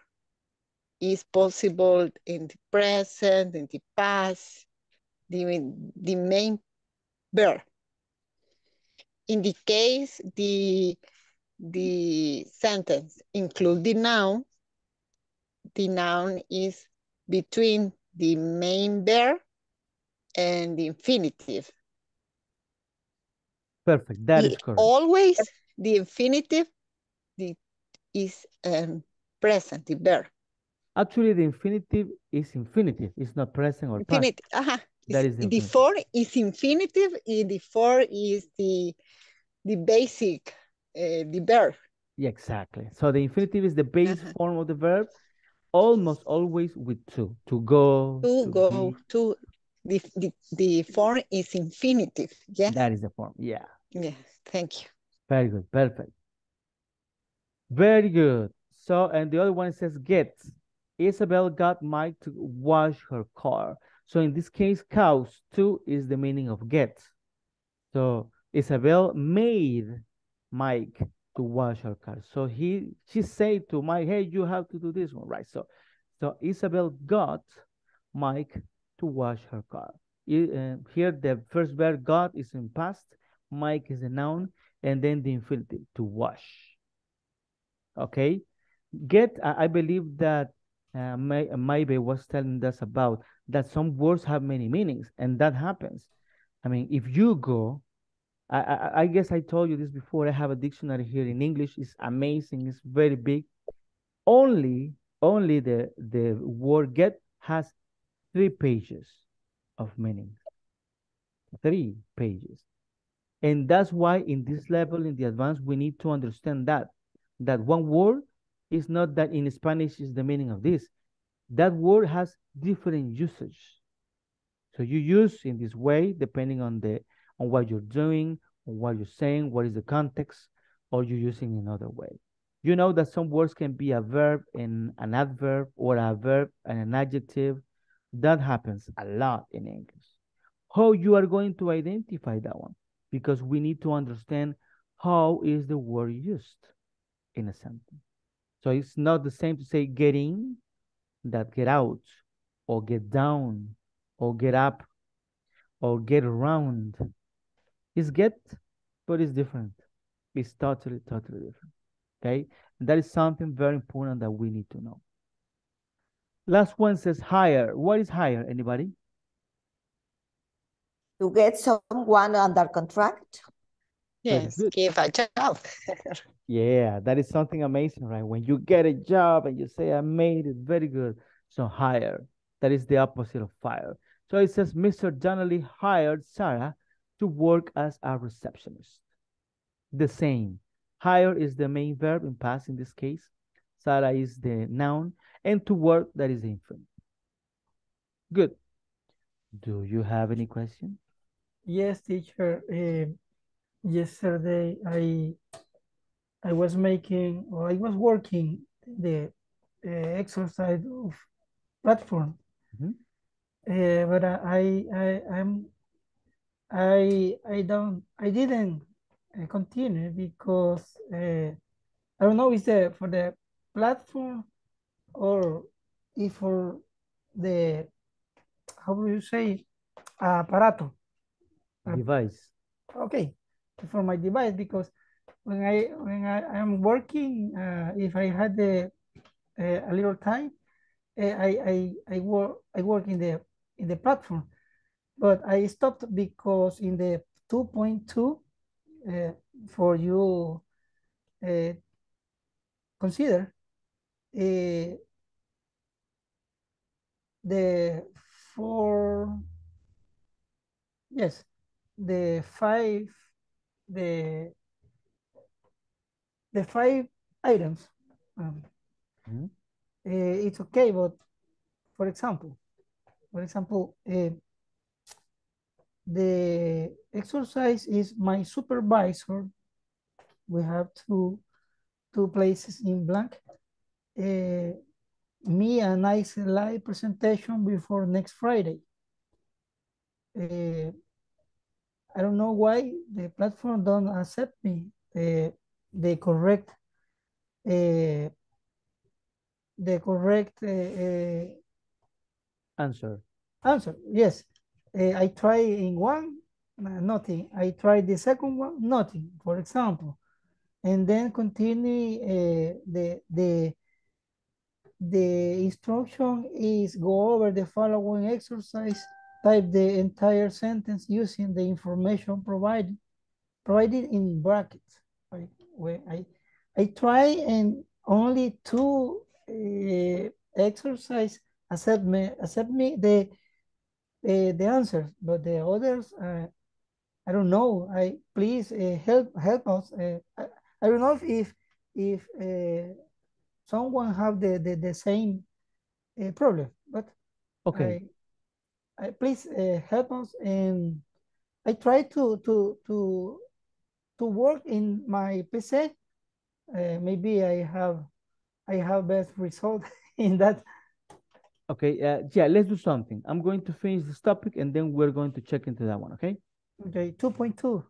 is possible in the present, in the past, the, the main verb. In the case, the, the sentence includes the noun. The noun is between the main verb and the infinitive. Perfect, that the, is correct. Always the infinitive the, is um, present, the verb. Actually, the infinitive is infinitive. It's not present or past. Uh-huh. That is the infinitive. For is infinitive. The for is the the basic uh, the verb. Yeah, exactly. So the infinitive is the base uh-huh. form of the verb, almost always with to. To go. To, to go. Be. To the, the the form is infinitive. Yeah. That is the form. Yeah. Yes. Yeah. Thank you. Very good. Perfect. Very good. So and the other one says get. Isabel got Mike to wash her car. So in this case, cause to is the meaning of get. So Isabel made Mike to wash her car. So he, she said to Mike, hey, you have to do this one, right? So, so Isabel got Mike to wash her car. Here the first verb got is in past, Mike is a noun, and then the infinitive to wash. Okay, get. I believe that. Uh, Maybe was telling us about that some words have many meanings, and that happens. I mean, if you go, I, I, I guess I told you this before. I have a dictionary here in English. It's amazing. It's very big. Only, only the the word get has three pages of meanings. Three pages, and that's why in this level, in the advanced, we need to understand that that one word. It's not that in Spanish is the meaning of this. That word has different usage. So you use in this way, depending on the on what you're doing, on what you're saying, what is the context, or you're using another way. You know that some words can be a verb and an adverb, or a verb and an adjective. That happens a lot in English. How you are going to identify that one? Because we need to understand how is the word used in a sentence. So it's not the same to say get in, that get out, or get down, or get up, or get around. It's get, but it's different. It's totally, totally different. Okay? And that is something very important that we need to know. Last one says hire. What is hire, anybody? To get someone under contract. Yes, give a job. Yeah, that is something amazing, right? When you get a job and you say, I made it, very good. So hire, that is the opposite of fire. So it says, Mister Donnelly hired Sarah to work as a receptionist. The same. Hire is the main verb in past in this case. Sarah is the noun. And to work, that is the infinitive. Good. Do you have any question? Yes, teacher. Uh... Yesterday, I I was making or I was working the uh, exercise of platform, mm-hmm. uh, but I I I'm I I don't I didn't uh, continue because uh, I don't know if the for the platform or if for the how do you say aparato device. Okay, for my device, because when I when I am working, uh, if I had the uh, a little time, uh, I I I work I work in the in the platform, but I stopped because in the two point two, uh, for you uh, consider uh, the four yes the five the the five items. Um, mm-hmm. uh, it's okay, but for example, for example, uh, the exercise is my supervisor. We have two two places in blank. Uh, me and I slide presentation before next Friday. Uh, I don't know why the platform don't accept me uh, the correct uh, the correct uh, uh, answer. Answer, yes. Uh, I try in one, nothing. I try the second one, nothing. For example, and then continue uh, the the. The instruction is go over the following exercise, type the entire sentence using the information provided provided in brackets. I, where I, I try and only two uh, exercise accept me, accept me the uh, the answers, but the others uh, I don't know. I please uh, help help us. Uh, I, I don't know if if. Uh, Someone have the the, the same uh, problem, but okay. I, I please uh, help us, and I try to to to to work in my P C. Uh, maybe I have I have best result in that. Okay, uh, yeah. Let's do something. I'm going to finish this topic, and then we're going to check into that one. Okay. Okay. Two point two.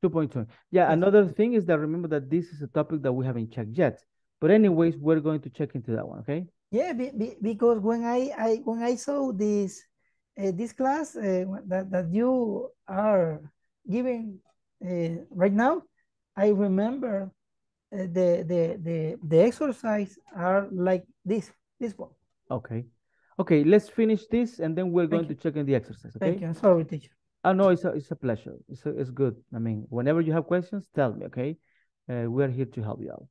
Two point two. Yeah. Another thing is that remember that this is a topic that we haven't checked yet. But anyways, we're going to check into that one, okay? Yeah, be, be, because when I, I when I saw this uh, this class uh, that that you are giving uh, right now, I remember uh, the, the the the exercise are like this this one. Okay, okay. Let's finish this, and then we're going Thank to you. check in the exercise. Okay. Thank you. I'm sorry, teacher. Oh no, it's a it's a pleasure. It's a, it's good. I mean, whenever you have questions, tell me. Okay, uh, we're here to help you out.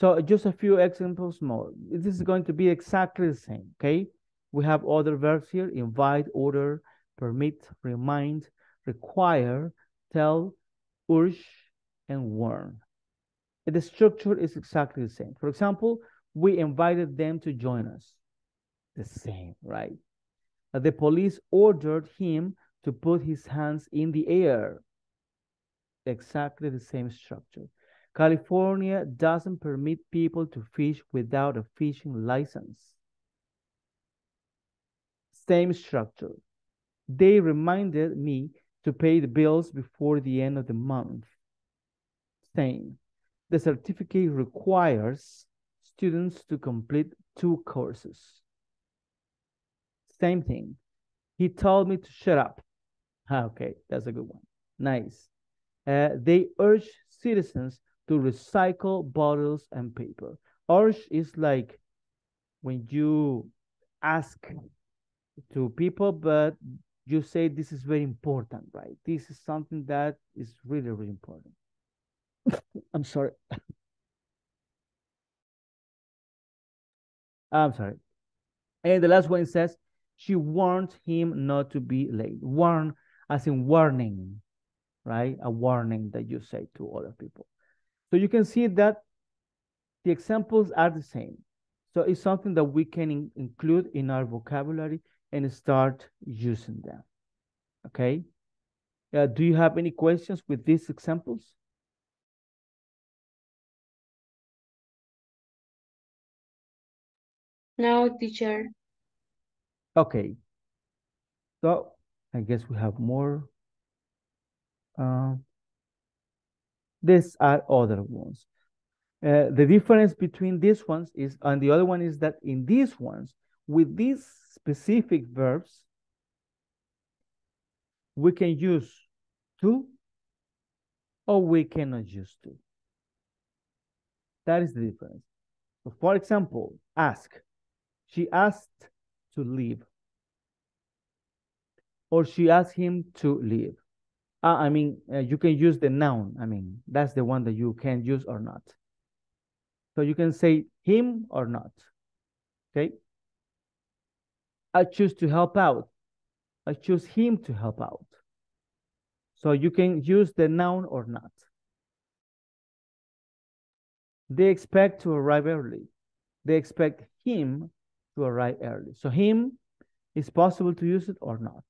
So just a few examples more. This is going to be exactly the same, okay? We have other verbs here: invite, order, permit, remind, require, tell, urge, and warn. And the structure is exactly the same. For example, we invited them to join us. The same, right? The police ordered him to put his hands in the air. Exactly the same structure. California doesn't permit people to fish without a fishing license. Same structure. They reminded me to pay the bills before the end of the month. Same. The certificate requires students to complete two courses. Same thing. He told me to shut up. Okay, that's a good one. Nice. Uh, they urged citizens to recycle bottles and paper. Urge is like when you ask to people, but you say this is very important, right? This is something that is really, really important. I'm sorry. I'm sorry. And the last one says, she warned him not to be late. Warn, as in warning, right? A warning that you say to other people. So you can see that the examples are the same. So it's something that we can in include in our vocabulary and start using them. Okay. Uh, do you have any questions with these examples? No, teacher. Okay. So I guess we have more. Uh, These are other ones. Uh, the difference between these ones is, and the other one is that in these ones, with these specific verbs, we can use to or we cannot use to. That is the difference. So for example, ask. She asked to leave. Or she asked him to leave. Uh, I mean, uh, you can use the noun. I mean, that's the one that you can use or not. So you can say him or not. Okay. I choose to help out. I choose him to help out. So you can use the noun or not. They expect to arrive early. They expect him to arrive early. So him is possible to use it or not.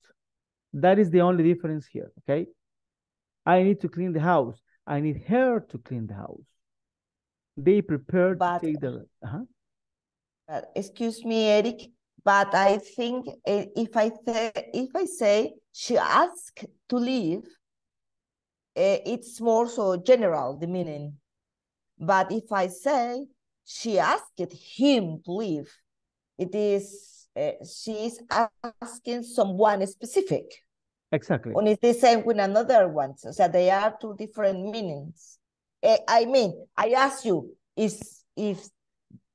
That is the only difference here, okay? I need to clean the house. I need her to clean the house. They prepared but, to take the... Uh-huh. uh, excuse me, Eric, but I think if I, if I say she asked to leave, uh, it's more so general, the meaning. But if I say she asked him to leave, it is, uh, she is asking someone specific. Exactly. And it's the same with another one. So, so they are two different meanings. Uh, I mean, I ask you if, if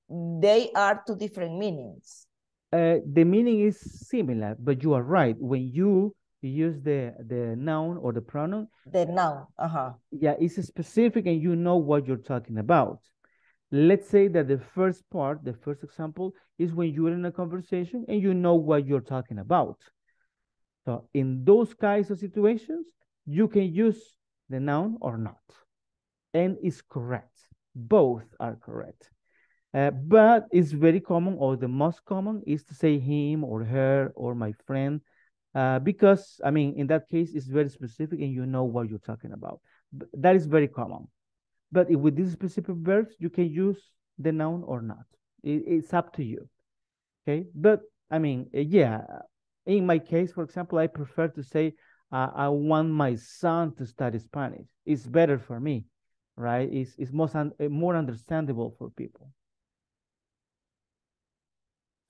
they are two different meanings. Uh, the meaning is similar, but you are right. When you use the, the noun or the pronoun. The noun, uh-huh. Yeah, it's specific and you know what you're talking about. Let's say that the first part, the first example, is when you're in a conversation and you know what you're talking about. So in those kinds of situations, you can use the noun or not. And it's correct. Both are correct. Uh, but it's very common, or the most common, is to say him or her or my friend. Uh, because, I mean, in that case, it's very specific and you know what you're talking about. But that is very common. But if with these specific verbs, you can use the noun or not. It, it's up to you. Okay. But I mean, yeah, in my case, for example, I prefer to say, uh, I want my son to study Spanish. It's better for me, right? It's, it's most un more understandable for people.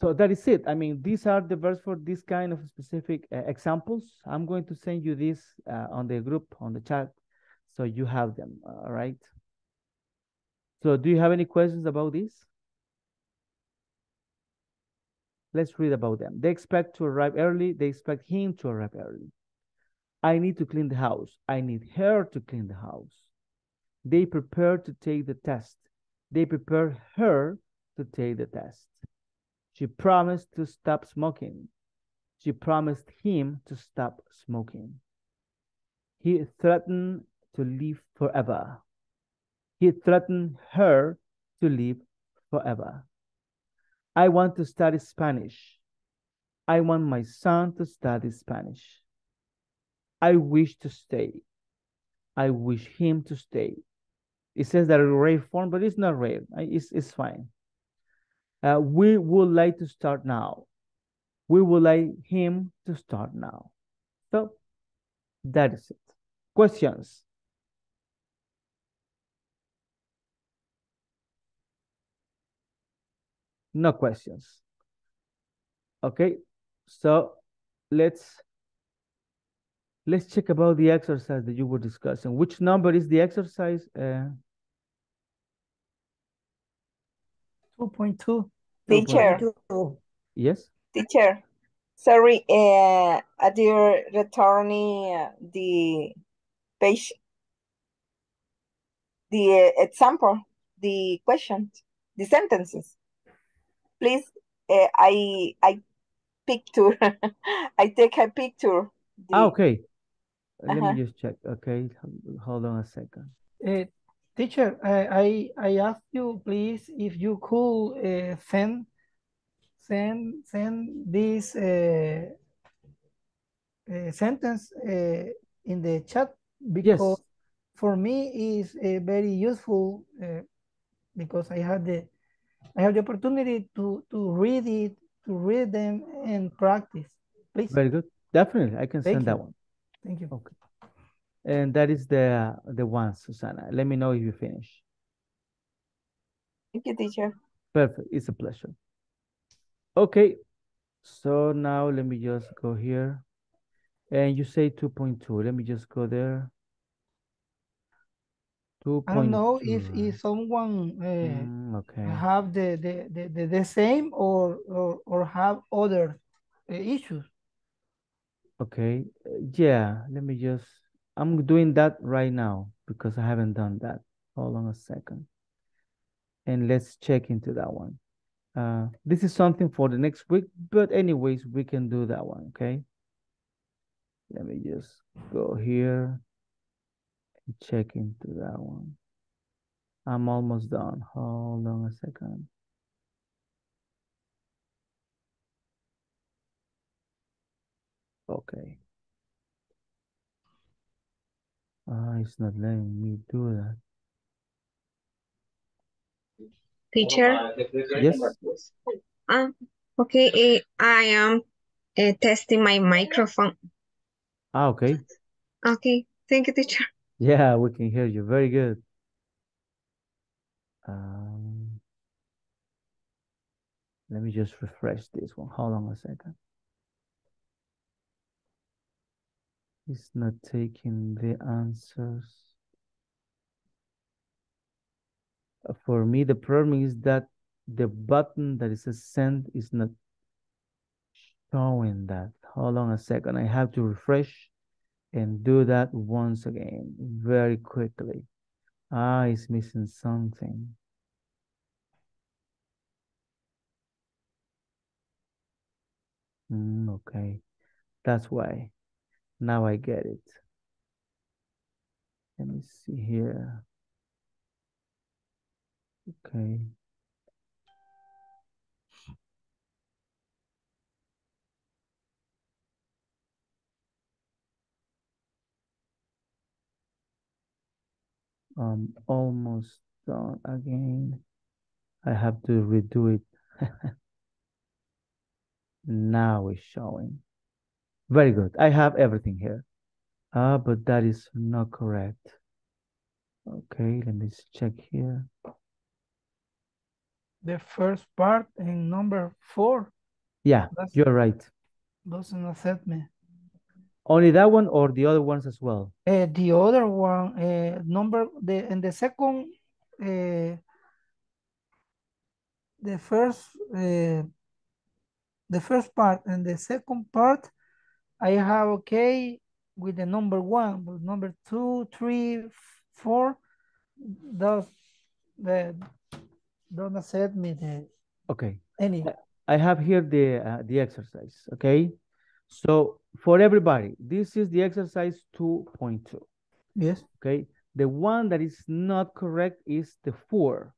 So that is it. I mean, these are the verbs for this kind of specific uh, examples. I'm going to send you this uh, on the group, on the chat, so you have them, all right? So do you have any questions about this? Let's read about them. They expect to arrive early. They expect him to arrive early. I need to clean the house. I need her to clean the house. They prepare to take the test. They prepare her to take the test. She promised to stop smoking. She promised him to stop smoking. He threatened to live forever. He threatened her to live forever. I want to study Spanish. I want my son to study Spanish. I wish to stay. I wish him to stay. It says that in rare form, but it's not rare. It's, it's fine. Uh, we would like to start now. We would like him to start now. So that is it. Questions? No questions. Okay, so let's let's check about the exercise that you were discussing. Which number is the exercise? Uh, two point two. Teacher. two. Yes. Teacher, sorry, uh, are you returning the page, the example, the questions, the sentences? Please, uh, I I picture, I take a picture. The... Ah, okay. Let uh-huh. me just check. Okay, hold on a second. Uh, teacher, I, I I ask you, please, if you could uh, send send send this uh, uh, sentence uh, in the chat, because yes. for me is uh, very useful uh, because I had the. I have the opportunity to, to read it, to read them and practice. Please. Very good. Definitely. I can Thank send you. that one. Thank you. Okay. And that is the, the one, Susana. Let me know if you finish. Thank you, teacher. Perfect. It's a pleasure. Okay. So now let me just go here. And you say two point two. Let me just go there. two. I don't know two. if if someone uh, mm, okay. have the the, the the the same or or or have other uh, issues. Okay. Yeah. Let me just. I'm doing that right now because I haven't done that. Hold on a second. And let's check into that one. Uh, this is something for the next week, but anyways, we can do that one, okay? Let me just go here and check into that one. I'm almost done. Hold on a second. Okay. Ah, uh, it's not letting me do that. Teacher? Yes. Um, okay, I am uh, testing my microphone. Ah, okay. Okay, thank you, teacher. Yeah, we can hear you. Very good. Um, let me just refresh this one. Hold on a second. It's not taking the answers. For me, the problem is that the button that is a send is not showing that. Hold on a second. I have to refresh and do that once again very quickly. Ah, it's missing something. Mm, okay, that's why. Now I get it. Let me see here. Okay. Um, almost done again. I have to redo it. Now it's showing. Very good. I have everything here. Ah, uh, but that is not correct. Okay, let me check here. The first part in number four. Yeah, that's, you're right. Doesn't accept me. Only that one or the other ones as well? Uh, the other one, uh, number, the in the second, uh, the first, uh, the first part and the second part, I have okay with the number one, but number two, three, four, those, the, don't accept me the okay any I have here the uh, the exercise. Okay, so for everybody, this is the exercise two point two. Yes. Okay, the one that is not correct is the four.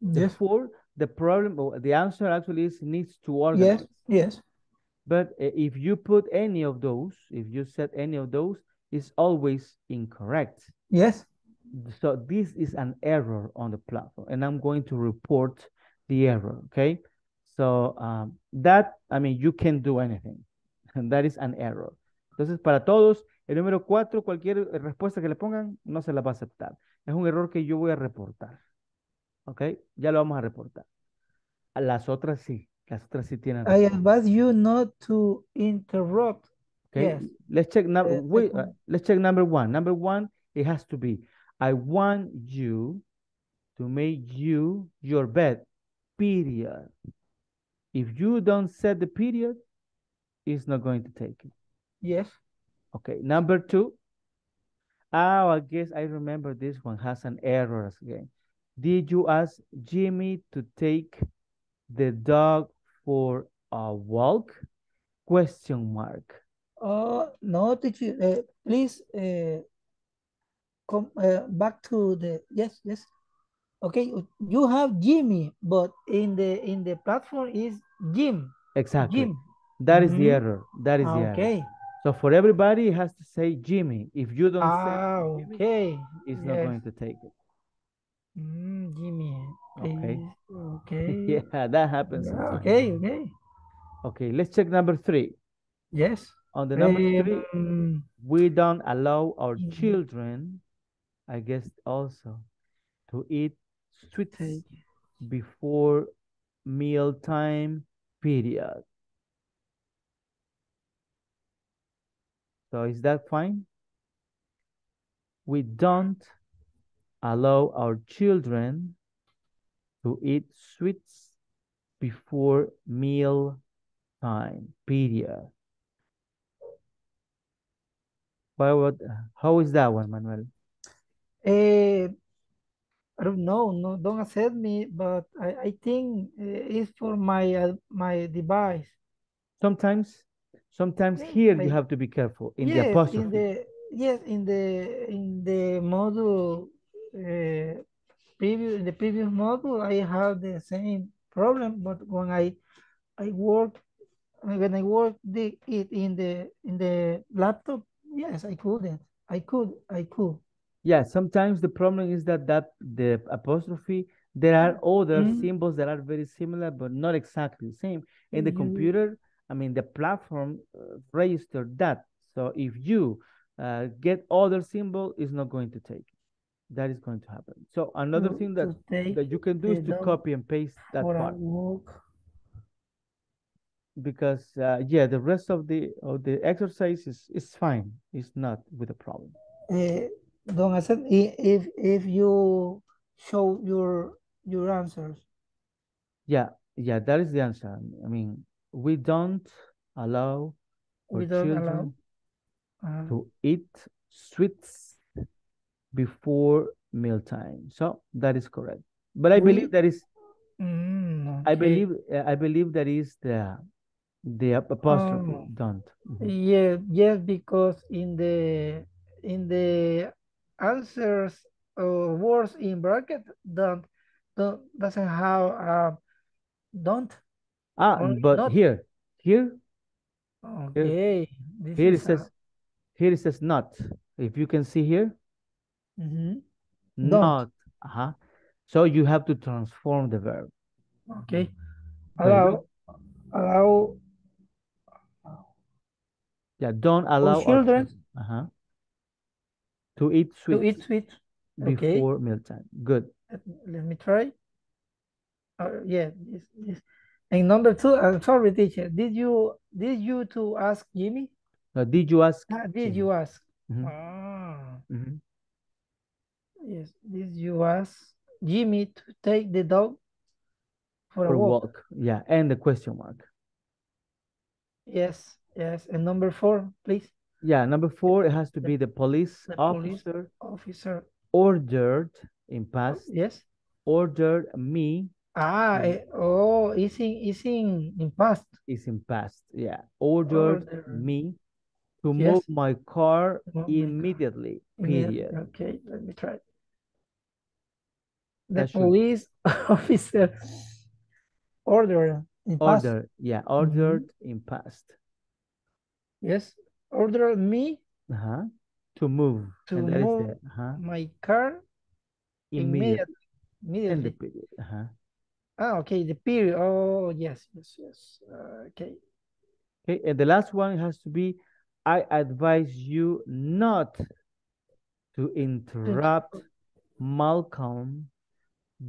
The yes. four, the problem, the answer actually is needs to organize. Yes, yes. But if you put any of those, if you said any of those, it's always incorrect. Yes. So this is an error on the platform, and I'm going to report the error, okay? So um, that, I mean, you can do anything, and that is an error. Entonces, para todos, el número cuatro, cualquier respuesta que le pongan, no se la va a aceptar. Es un error que yo voy a reportar, ¿ok? Ya lo vamos a reportar. Las otras sí, las otras sí tienen razón. I advise you not to interrupt. Okay, yes. Let's check, no uh, wait, uh, let's check number one. Number one, it has to be. I want you to make you your bed, period. If you don't set the period, it's not going to take it. Yes. Okay, number two. Oh, I guess I remember this one has an error again. Did you ask Jimmy to take the dog for a walk? Question mark. Oh, no, teacher, uh, please... Uh... Come uh, back to the yes yes okay, you have Jimmy, but in the in the platform is Jim. Exactly, Jim. That is mm-hmm. the error. That is the okay. error. So for everybody it has to say Jimmy. If you don't ah, say Jimmy, okay, it's yes. not going to take it. Mm, Jimmy. Okay. Okay. Yeah, that happens. Yeah. Okay. Okay. Okay. Let's check number three. Yes. On the number um, three, we don't allow our children, I guess also, to eat sweets before mealtime period. So is that fine? We don't allow our children to eat sweets before meal time period. Why would, how is that one, Manuel? Uh, I don't know. No, don't accept me, but I, I think it's for my uh, my device. Sometimes, sometimes yeah, here I, you have to be careful in yes, the apostrophe. In the, yes, in the in the module uh, previous in the previous module, I have the same problem. But when I I work when I work the it in the in the laptop. Yes, I couldn't. I could. I could. Yeah, sometimes the problem is that that the apostrophe, there are other mm-hmm. symbols that are very similar, but not exactly the same. In the mm-hmm. computer, I mean, the platform uh, registered that. So if you uh, get other symbol, it's not going to take. That is going to happen. So another no, thing that, that you can do is to copy and paste that part. Because uh, yeah, the rest of the of the exercise is, is fine. It's not with a problem. Uh, don't accept if if you show your your answers. Yeah, yeah, that is the answer. I mean, we don't allow our we don't children allow. Uh, to eat sweets before mealtime. So that is correct. But I we, believe that is. Mm, okay. I believe I believe that is the. The apostrophe um, don't. Mm-hmm. Yeah, yes, because in the in the answers or uh, words in bracket don't don't doesn't have uh, don't. Ah, but not. here here. Okay. Here, here it says a... here it says not. If you can see here. Mm-hmm. Not. Uh huh. So you have to transform the verb. Okay. Allow. Allow. Yeah, don't allow children our, uh-huh, to eat sweets, to eat sweets. before okay. mealtime. Good. Let me try. Uh, yeah, this, this. And number two, I'm sorry, teacher. Did you did you to ask Jimmy? No, did you ask? Ah, did Jimmy. you ask? Mm-hmm. Ah. Mm-hmm. Yes. Did you ask Jimmy to take the dog for, for a walk? walk? Yeah, and the question mark. Yes. Yes, and number four, please. Yeah, number four, it has to be the police, the officer, police officer ordered in past. Yes. Ordered me. Ah, in, oh, it's in, it's in, in past. It's in past, yeah. Ordered Order. me to yes. move my car move immediately, my car. period. Yeah. Okay, let me try. The that police should... officer ordered in past. Order, yeah, ordered mm-hmm. in past. Yes, order me uh-huh. to move, to and move the, uh-huh. my car immediately. immediately. And the period. Uh-huh. Ah, okay, the period. Oh, yes, yes, yes. Uh, okay. Okay, and the last one has to be, I advise you not to interrupt Malcolm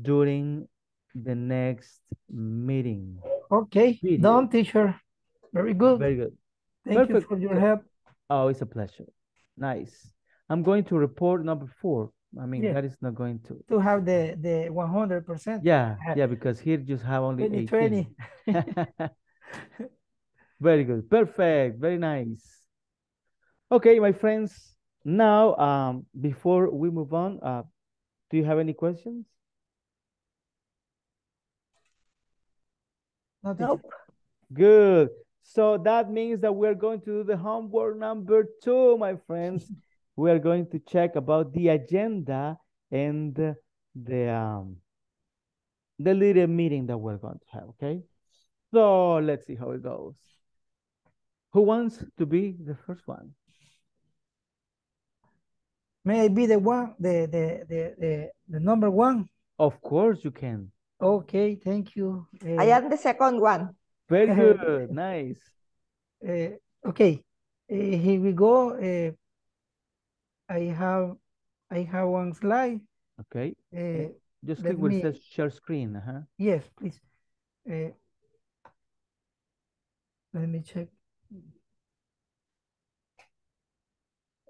during the next meeting. Okay, period. Done, teacher. Very good. Very good. Thank Perfect. you for your help. Oh, it's a pleasure. Nice. I'm going to report number four. I mean, yeah. that is not going to... To have the, the one hundred percent. Yeah, yeah, because here you just have only twenty, eighteen. twenty. Very good. Perfect. Very nice. Okay, my friends. Now, um, before we move on, uh, do you have any questions? Not nope. Good. So that means that we're going to do the homework number two, my friends. We are going to check about the agenda and the um, the little meeting that we're going to have, okay? So let's see how it goes. Who wants to be the first one? May I be the one, the, the, the, the, the number one? Of course you can. Okay, thank you. Uh, I am the second one. Very good, nice. Uh, okay, Uh, here we go. Uh, I have I have one slide. Okay. Uh, Just click where it says share screen. Uh -huh. Yes, please. Uh, let me check.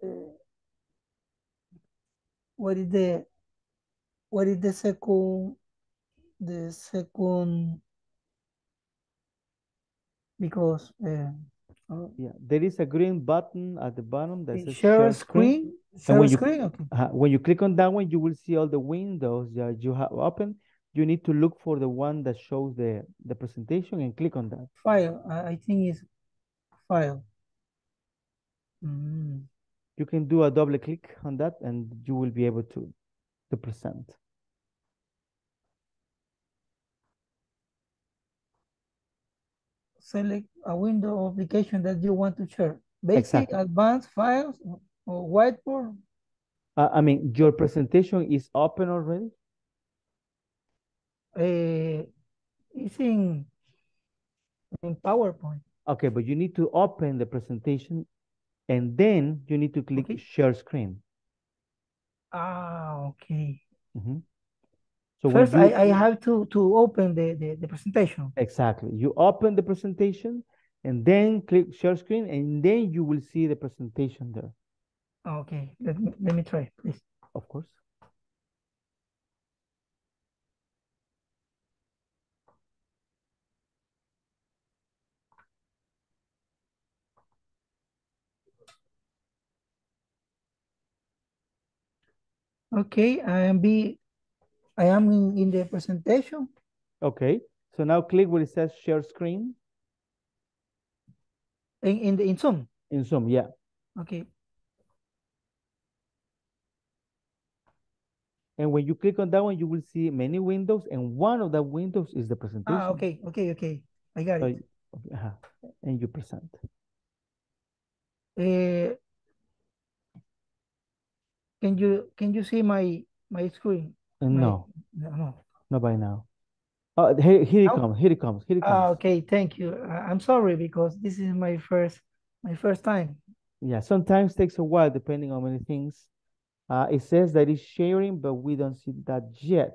Uh, what is the what is the second the second because uh, oh. yeah, there is a green button at the bottom that says share screen. Share screen, share screen? You, okay. Uh, when you click on that one, you will see all the windows that you have open. You need to look for the one that shows the the presentation and click on that file. I think it's file. Mm. You can do a double click on that and you will be able to to present. Select a window application that you want to share. Basic, exactly. Advanced, files, or whiteboard? Uh, I mean, your presentation is open already? Uh, it's in, in PowerPoint. Okay, but you need to open the presentation and then you need to click okay. Share screen. Ah, okay. Mm-hmm. So first, you... I, I have to, to open the, the, the presentation. Exactly. You open the presentation and then click share screen and then you will see the presentation there. Okay. Let me, let me try, please. Of course. Okay, I am be I am in, in the presentation. Okay, so now click where it says share screen. In in, the, in Zoom. In Zoom, yeah. Okay. And when you click on that one, you will see many windows, and one of the windows is the presentation. Ah, okay, okay, okay. I got so, it. Okay, uh-huh. And you present. Uh, Can you can you see my my screen? No, my, no, not by now. Oh, here here it oh. comes. Here it comes. Here it comes. Ah, okay, thank you. I'm sorry because this is my first my first time. Yeah, sometimes takes a while depending on many things. Uh, it says that it's sharing, but we don't see that yet.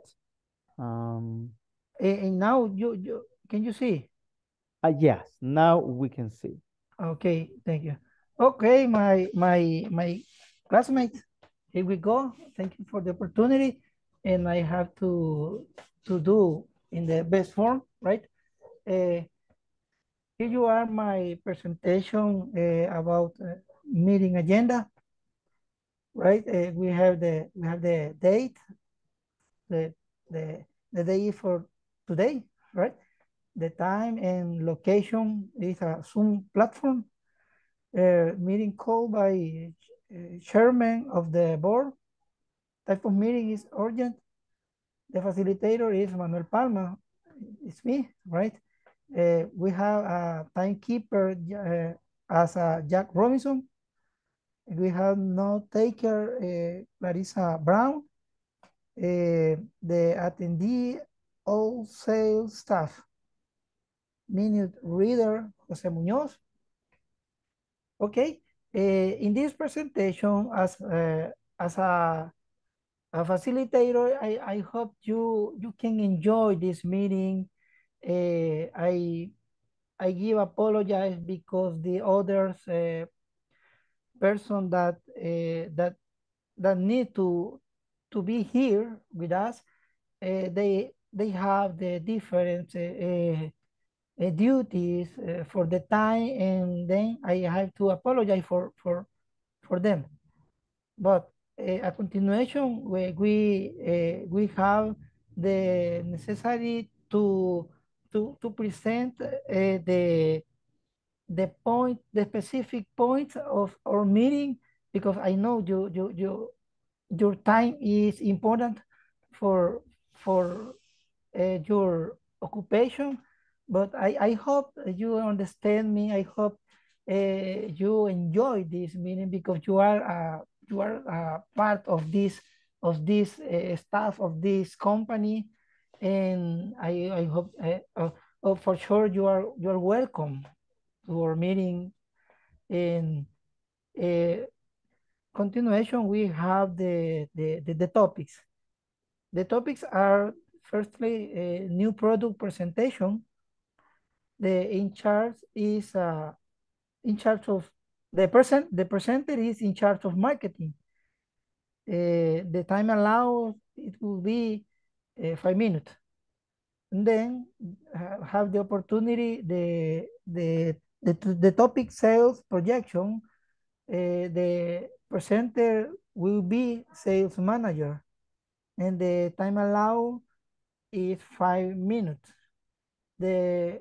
Um, and, and now you you can you see? Uh, yes, now we can see. Okay, thank you. Okay, my my my classmate. Here we go. Thank you for the opportunity. And I have to to do in the best form, right? Uh, here you are, my presentation uh, about uh, meeting agenda, right? Uh, we have the we have the date, the the the day for today, right? The time and location is a Zoom platform. Uh, meeting called by Uh, chairman of the board. Type of meeting is urgent. The facilitator is Manuel Palma. It's me, right? Uh, we have a timekeeper uh, as uh, Jack Robinson. We have note taker, uh, Clarissa Brown. Uh, the attendee, all sales staff. Minute reader, Jose Muñoz. Okay. Uh, in this presentation, as uh, as a, a facilitator, I, I hope you you can enjoy this meeting. Uh, I I give apologize because the others uh, person that uh, that that need to to be here with us, uh, they they have the different Uh, uh, Uh, duties uh, for the time, and then I have to apologize for for for them. But uh, a continuation where we uh, we have the necessary to to to present uh, the the point the specific points of our meeting, because I know you you you your time is important for for uh, your occupation. But I, I hope you understand me. I hope uh, you enjoy this meeting because you are uh, you are uh, part of this of this uh, staff of this company, and I I hope uh, uh, oh, for sure you are you are welcome to our meeting, and Uh, continuation, we have the, the, the, the topics. The topics are, firstly, a new product presentation. The in charge is uh, in charge of the person, the presenter is in charge of marketing. Uh, the time allowed, it will be uh, five minutes. And then uh, have the opportunity, the, the, the, the topic sales projection, uh, the presenter will be sales manager. And the time allowed is five minutes. The,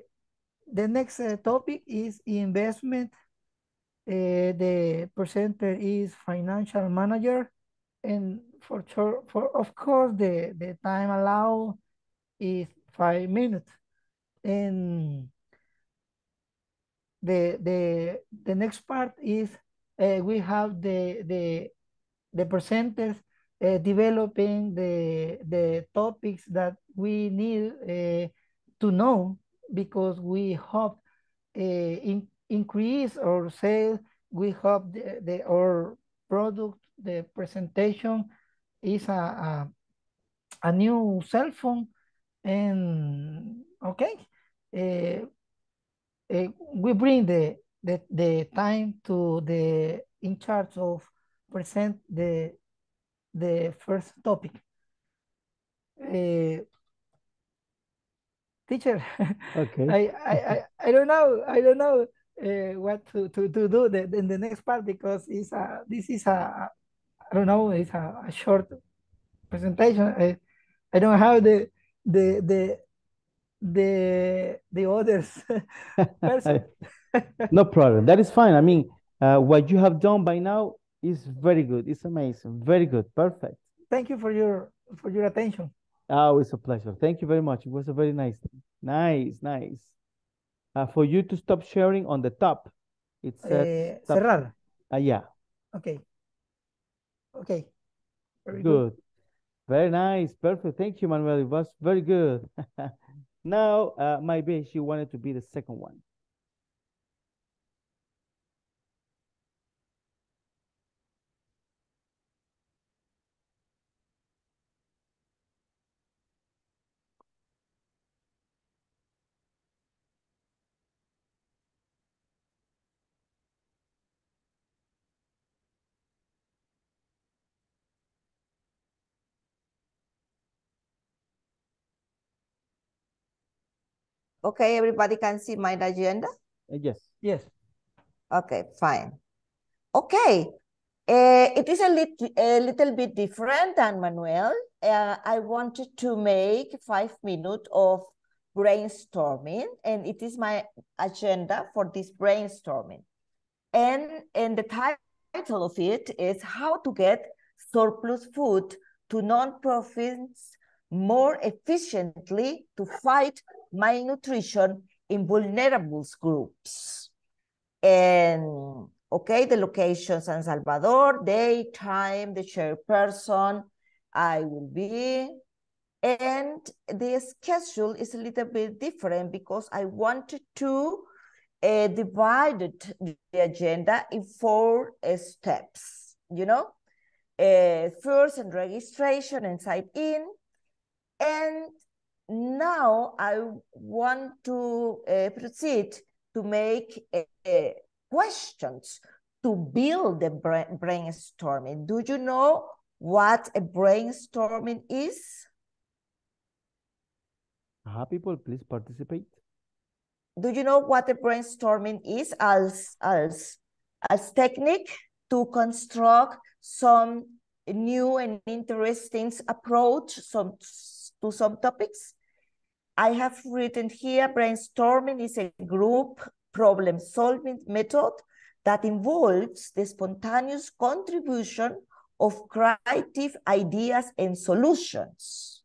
the next uh, topic is investment. Uh, the presenter is financial manager. And for sure, for of course, the, the time allowed is five minutes. And the, the, the next part is uh, we have the, the, the presenters Uh, developing the, the topics that we need uh, to know, because we hope uh, in, increase our sales, we hope the, the, our product, the presentation is a, a, a new cell phone. And okay, uh, uh, we bring the, the, the time to the in charge of present the the first topic. Uh, teacher, okay. I, I, I, I don't know, I don't know uh, what to, to, to do the, in the next part, because it's a, this is a, I don't know, it's a, a short presentation. I, I don't have the, the, the, the, the others person. No problem, that is fine. I mean, uh, what you have done by now, it's very good. It's amazing. Very good. Perfect. Thank you for your for your attention. Oh, it's a pleasure. Thank you very much. It was a very nice, nice, nice. Uh, for you to stop sharing on the top. It's uh, top. Cerrar. Uh, yeah. Okay. Okay. Very good. good. Very nice. Perfect. Thank you, Manuel. It was very good. Now, uh, maybe she wanted to be the second one. Okay, everybody can see my agenda? Yes. Yes. Okay, fine. Okay. Uh, it is a, lit a little bit different than Manuel. Uh, I wanted to make five minutes of brainstorming, and it is my agenda for this brainstorming. And, and the title of it is How to Get Surplus Food to Nonprofits More Efficiently to Fight Malnutrition in Vulnerable Groups. And okay, the location, San Salvador, day, time, the chairperson, I will be. And the schedule is a little bit different because I wanted to uh, divide the agenda in four uh, steps, you know? Uh, first, in registration and sign-in. And now I want to uh, proceed to make uh, questions to build the brainstorming. Do you know what a brainstorming is? Uh, people, please participate. Do you know what a brainstorming is as, as, as technique to construct some new and interesting approach, some to some topics? I have written here, brainstorming is a group problem solving method that involves the spontaneous contribution of creative ideas and solutions.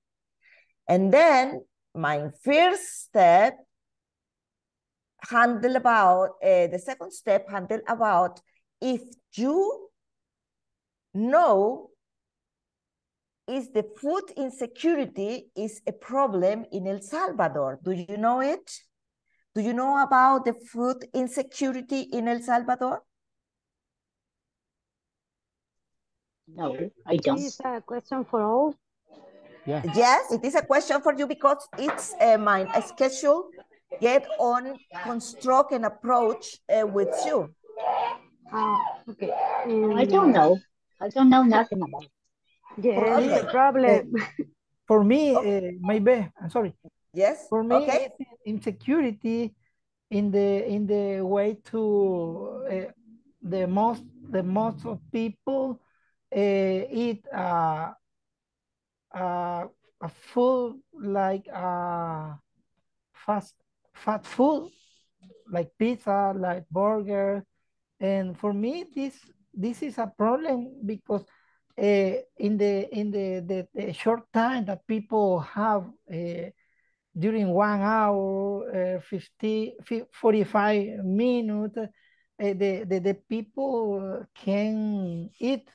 And then my first step handle about, uh, the second step handle about if you know is the food insecurity is a problem in El Salvador. Do you know it? Do you know about the food insecurity in El Salvador? No, I don't. Is that a question for all? Yeah. Yes, it is a question for you because it's uh, mine. A schedule, get on, construct an approach uh, with you. Uh, okay. Um, I don't know. I don't know nothing about it. Yeah, okay. The problem. For me, okay. uh, maybe, I'm sorry. Yes. For me, okay. It's insecurity in the in the way to uh, the most the most of people uh, eat uh, uh, a food like uh, fast fat food like pizza, like burger, and for me this this is a problem because uh, in the in the, the, the short time that people have uh, during one hour, uh, fifty, forty-five minutes, uh, the, the, the people can eat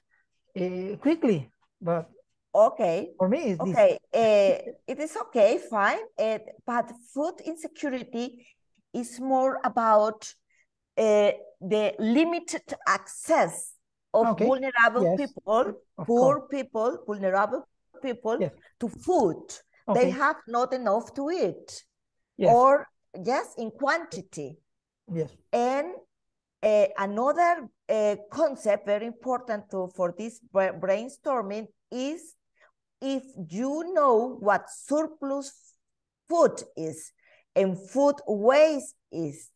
uh, quickly, but okay. For me, it's okay. Uh, it is okay, fine. Uh, but food insecurity is more about uh, the limited access of okay. vulnerable yes. people, of poor course. people, vulnerable people yes. to food. Okay. They have not enough to eat, yes. or yes, in quantity. Yes. And uh, another uh, concept very important to, for this brainstorming is if you know what surplus food is and food waste is,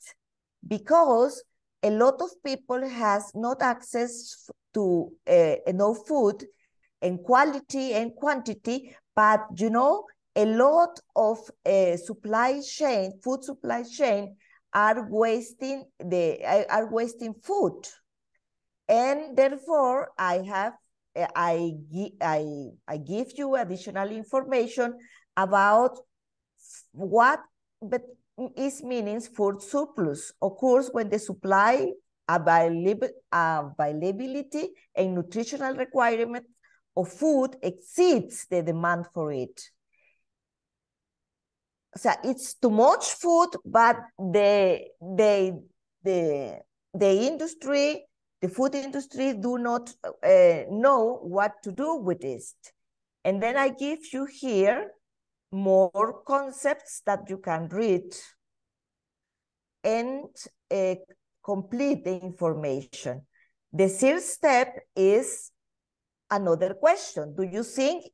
because a lot of people has not access to uh, enough food and quality and quantity, but you know, a lot of uh, supply chain, food supply chain, are wasting the are wasting food, and therefore I have I I I give you additional information about what but is means food surplus occurs when the supply availability and nutritional requirement of food exceeds the demand for it. So it's too much food, but the, the, the, the industry, the food industry do not uh, know what to do with this. And then I give you here more concepts that you can read and uh, complete the information. The third step is another question. Do you think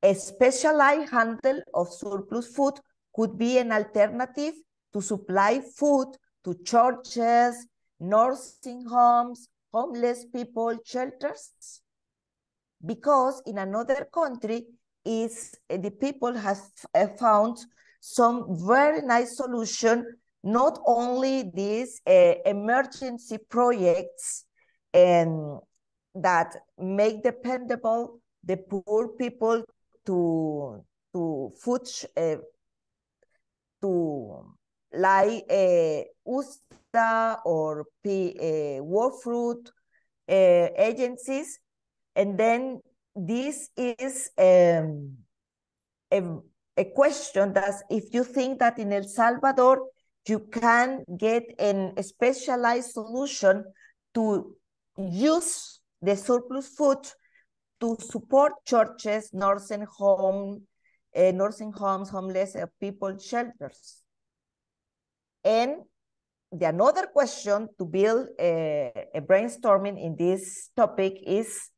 a specialized handle of surplus food could be an alternative to supply food to churches, nursing homes, homeless people, shelters? Because in another country, is the people have found some very nice solution, not only these uh, emergency projects and that make dependable the poor people to to food uh, to like uh, USDA or P, uh, World Food uh, agencies, and then this is um, a, a question that if you think that in El Salvador you can get an, a specialized solution to use the surplus food to support churches, nursing home, uh, nursing homes, homeless uh, people, shelters. And the another question to build a, a brainstorming in this topic is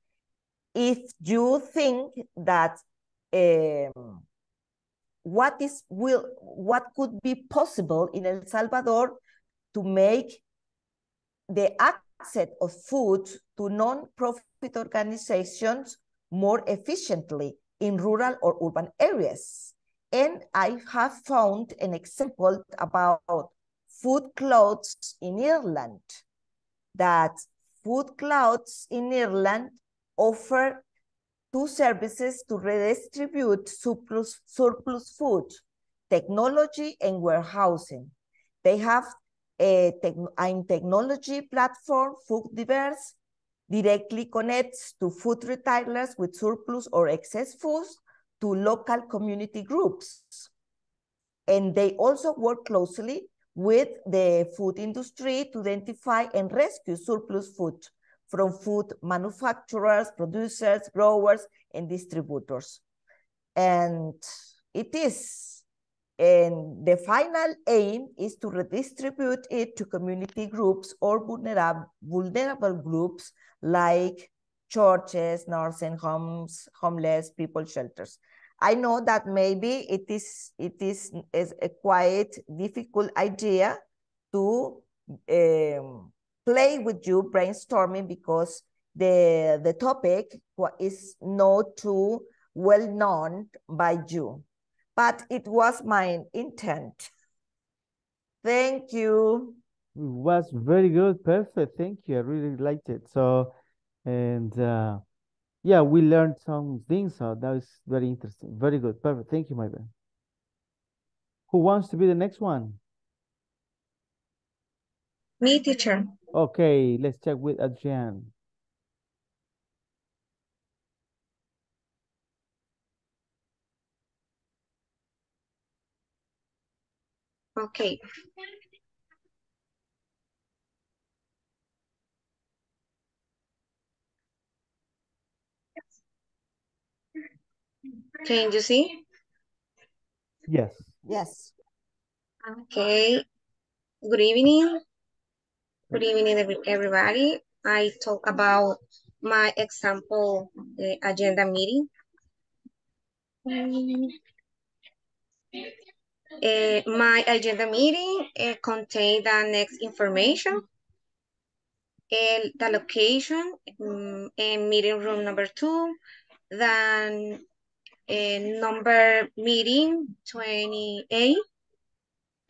if you think that um, what is will what could be possible in El Salvador to make the access of food to non-profit organizations more efficiently in rural or urban areas. And I have found an example about food clouds in Ireland, that food clouds in Ireland offer two services to redistribute surplus, surplus food, technology and warehousing. They have a, tech, a technology platform, Foodiverse, directly connects to food retailers with surplus or excess foods to local community groups. And they also work closely with the food industry to identify and rescue surplus food from food manufacturers, producers, growers, and distributors. And it is, and the final aim is to redistribute it to community groups or vulnerable, vulnerable groups like churches, nursing homes, homeless people shelters. I know that maybe it is, it is, is a quite difficult idea to um, play with you brainstorming, because the, the topic is not too well known by you. But it was my intent. Thank you. It was very good, perfect. Thank you. I really liked it. So, and uh, yeah, we learned some things. So that was very interesting. Very good, perfect. Thank you, my friend. Who wants to be the next one? Me, teacher. Okay, let's check with Adrian. Okay. Can you see? Yes. Yes. Okay. Good evening. Good evening, everybody. I talk about my example uh, agenda meeting. Um, Uh, my agenda meeting uh, contained the next information, uh, the location, um, and meeting room number two, then uh, number meeting twenty-eight,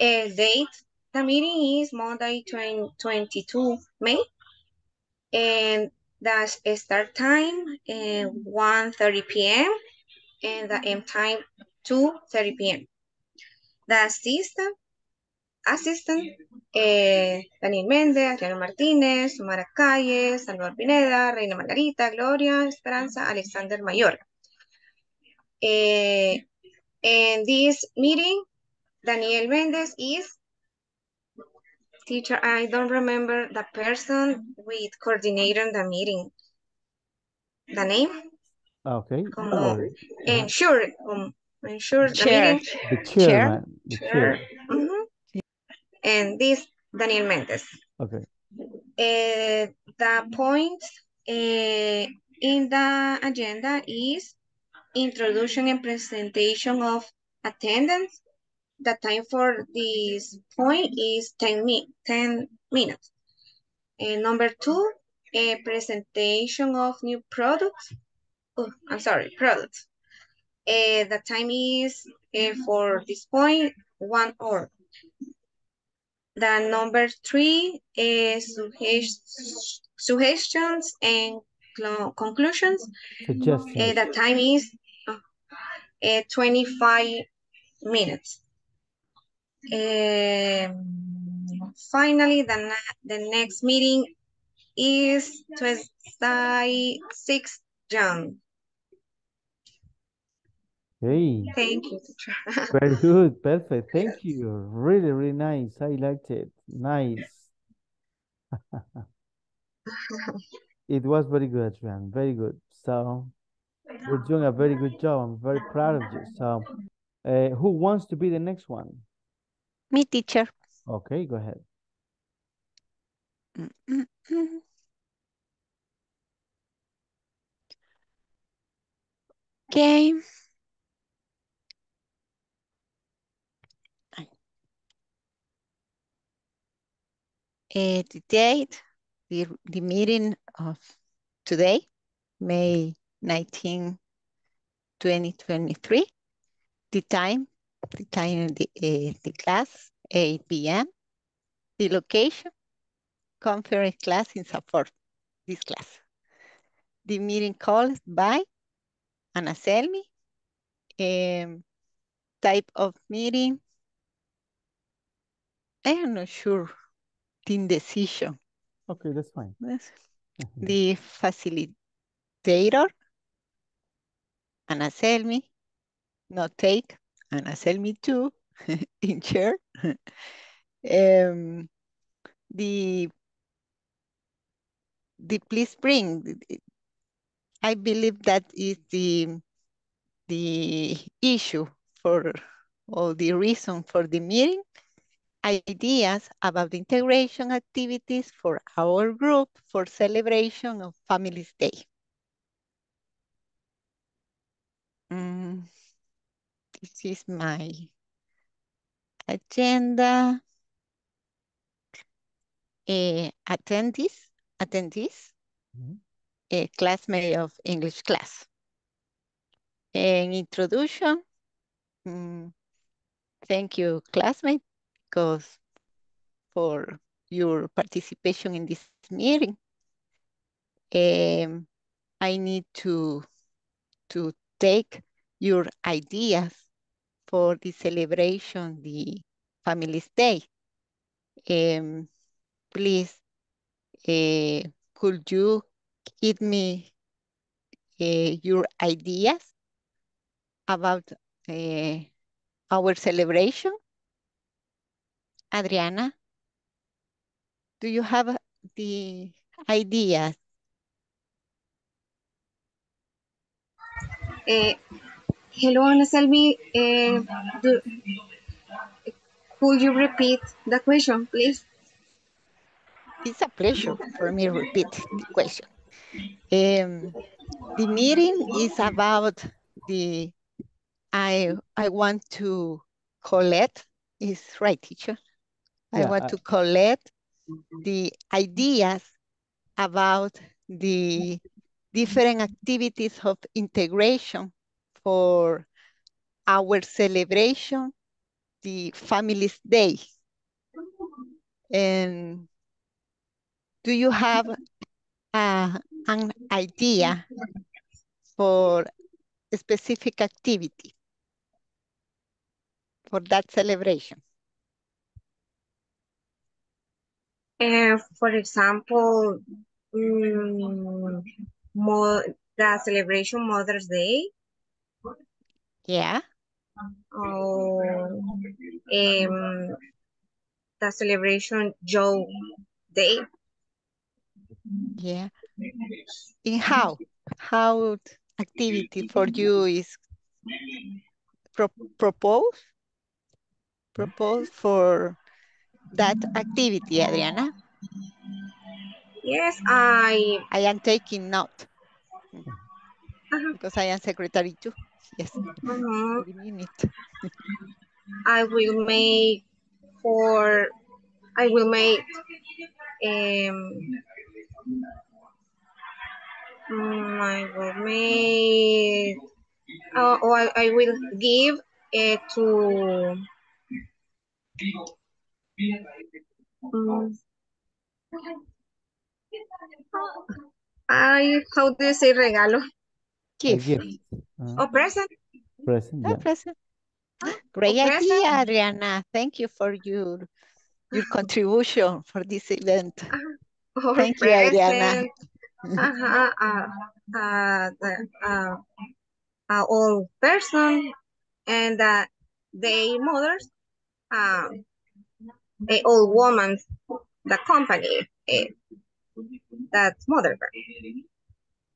uh, date. The meeting is Monday, twenty-second May, and that's a start time uh, one thirty p m and the end time two thirty p m The assistant, assistant, eh, Daniel Méndez, Adriano Martínez, Sumara Calle, Salvador Pineda, Reina Margarita, Gloria, Esperanza, Alexander Mayor. Eh, in this meeting, Daniel Méndez is, teacher, I don't remember the person with coordinating the meeting, the name. Okay. Um, oh. And sure, um, Ensure the chair. The chair. The chair. Mm-hmm. And this Daniel Méndez. Okay. Uh, the point uh, in the agenda is introduction and presentation of attendance. The time for this point is ten minutes. Uh, number two, a presentation of new products. Oh, I'm sorry, products. Uh, the time is uh, for this point one hour. The number three is suggestions and conclusions. Suggestions. Uh, the time is uh, uh, twenty-five minutes. Uh, finally, the the next meeting is Tuesday, sixth June. Hey. Thank you, teacher. Very good, perfect. Thank you. Really, really nice. I liked it. Nice. It was very good, Adrian. Very good. So you're doing a very good job. I'm very proud of you. So uh, who wants to be the next one? Me, teacher. Okay, go ahead. Mm-hmm. Okay. Uh, the date, the, the meeting of today, May nineteenth, twenty twenty-three. The time, the time of the, uh, the class, eight p m The location, conference class in support, this class. The meeting called by Ana Selmi. Um, type of meeting, I am not sure. Indecision. Okay, that's fine. Yes. Mm-hmm. The facilitator, Ana Selmi, not take, Ana Selmi too, in chair. um, the the Please Spring. I believe that is the, the issue for, or the reason for the meeting. Ideas about integration activities for our group for celebration of Families Day. Mm, this is my agenda. Uh, attendees, attendees, mm-hmm. A classmate of English class. An introduction. Mm, thank you, classmate, for your participation in this meeting. Um, I need to, to take your ideas for the celebration, the Families Day. Um, please, uh, could you give me uh, your ideas about uh, our celebration? Adriana, do you have the ideas? Uh, hello, Ana Selvi. Uh, do, could you repeat the question, please? It's a pleasure for me to repeat the question. Um, the meeting is about the, I, I want to collect, is right, teacher? I yeah, want I... to collect the ideas about the different activities of integration for our celebration, the Families Day. And do you have uh, an idea for a specific activity for that celebration? Uh, for example, um, the celebration Mother's Day. Yeah. Oh, um, the celebration Joe Day. Yeah. In how how activity for you is pro proposed proposed for that activity, Adriana? Yes, I... I am taking note. Uh-huh. Because I am secretary too. Yes. Uh-huh. I will make for... I will make... Um, I will make... Uh, or I, I will give it uh, to... Mm. I, how do you say regalo? Gift. Uh, oh, present. Present, yeah. Oh, present. Great oh, idea, present. Adriana. Thank you for your, your contribution for this event. Oh, Thank present. You, Adriana. Uh-huh, uh, uh, the, uh, uh, old person and uh, their mothers. Uh, the old woman, the company, uh, that mother,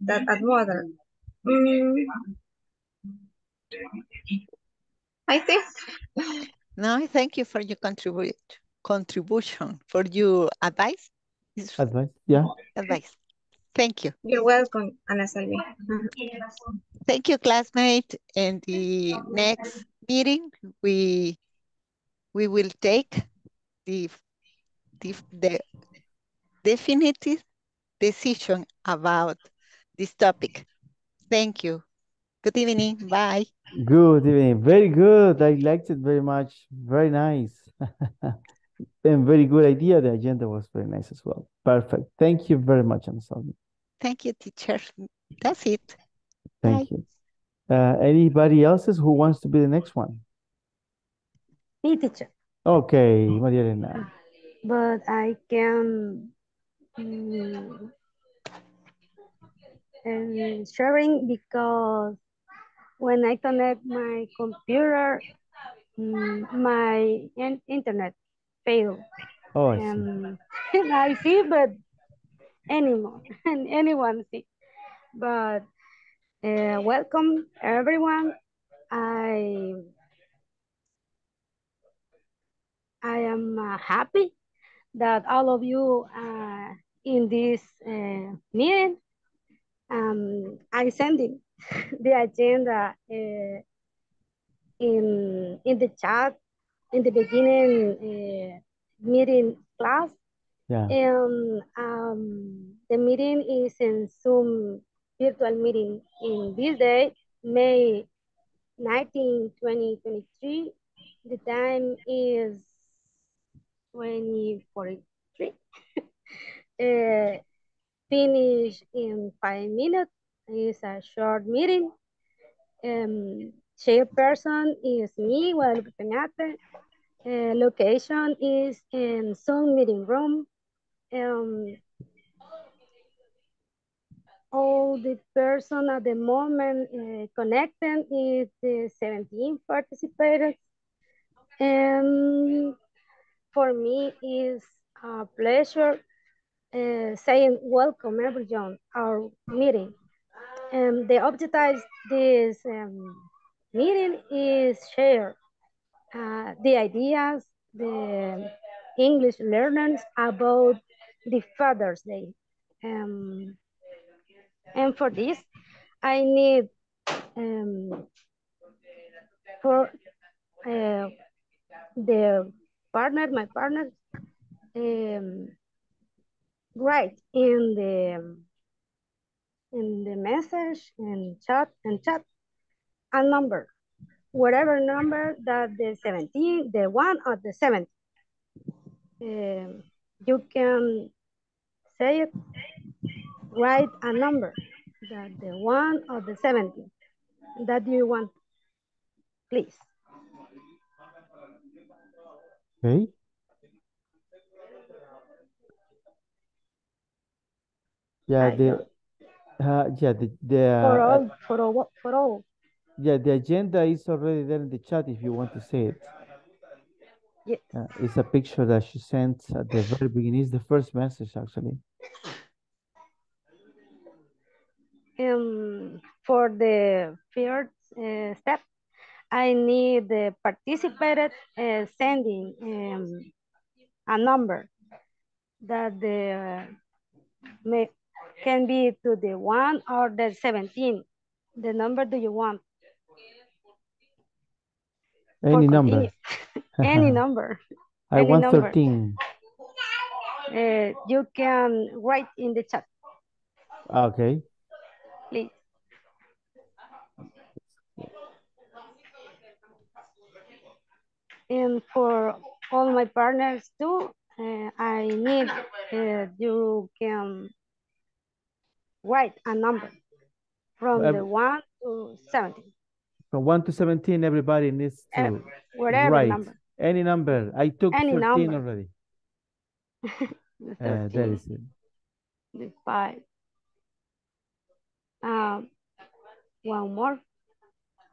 that, that mother. Mm. I think. No, thank you for your contribute contribution, for your advice. Advice, yeah. Advice. Thank you. You're welcome, Ana Selvi. Thank you, classmate. And the next meeting, we we will take the, the, the definitive decision about this topic. Thank you. Good evening. Bye. Good evening. Very good. I liked it very much. Very nice. And very good idea. The agenda was very nice as well. Perfect. Thank you very much, Ana Selvi. Thank you, teacher. That's it. Thank Bye. You. Uh, anybody else's who wants to be the next one? Me, teacher. Okay, Maria Elena. But I can um, and sharing because when I connect my computer, um, my in internet failed. Oh, I see. Um, I see, but anyone, anyone see. But uh, welcome everyone. I I am uh, happy that all of you are uh, in this uh, meeting. Um, I'm sending the agenda uh, in in the chat in the beginning uh, meeting class. Yeah. And um, the meeting is in Zoom virtual meeting in this day, May nineteenth, twenty twenty-three. The time is twenty forty-three. uh, finish in five minutes. It's a short meeting. Um, chairperson is me, Guadalupe Peñate. Uh, location is in Zoom meeting room. Um, all the person at the moment uh, connecting is the seventeen participants. And for me, it's a pleasure uh, saying welcome everyone to our meeting. And the object of this um, meeting is share uh, the ideas, the English learners about the Father's Day. Um, and for this, I need um, for uh, the partner, my partner, um, write in the in the message and chat and chat a number, whatever number that the seventeen, the one or the seven. Um, you can say it, write a number that the one or the seventeen that you want, please. Okay. Yeah, the uh, yeah the, the uh, for all for all for all. Yeah, the agenda is already there in the chat if you want to see it. Yes. Uh, it's a picture that she sent at the very beginning. It's the first message actually. Um, for the third uh, step, I need the participated uh, sending um, a number that the, uh, may, can be to the one or the seventeen. The number do you want? Any number. Any number. I Any want number. thirteen. Uh, you can write in the chat. Okay. Please. And for all my partners too, uh, I need uh, you can write a number from uh, the one to seventeen. From one to seventeen, everybody needs to uh, whatever write number. Any number. I took any thirteen number. Already. thirteen, uh, that is it. The five. Um, one more.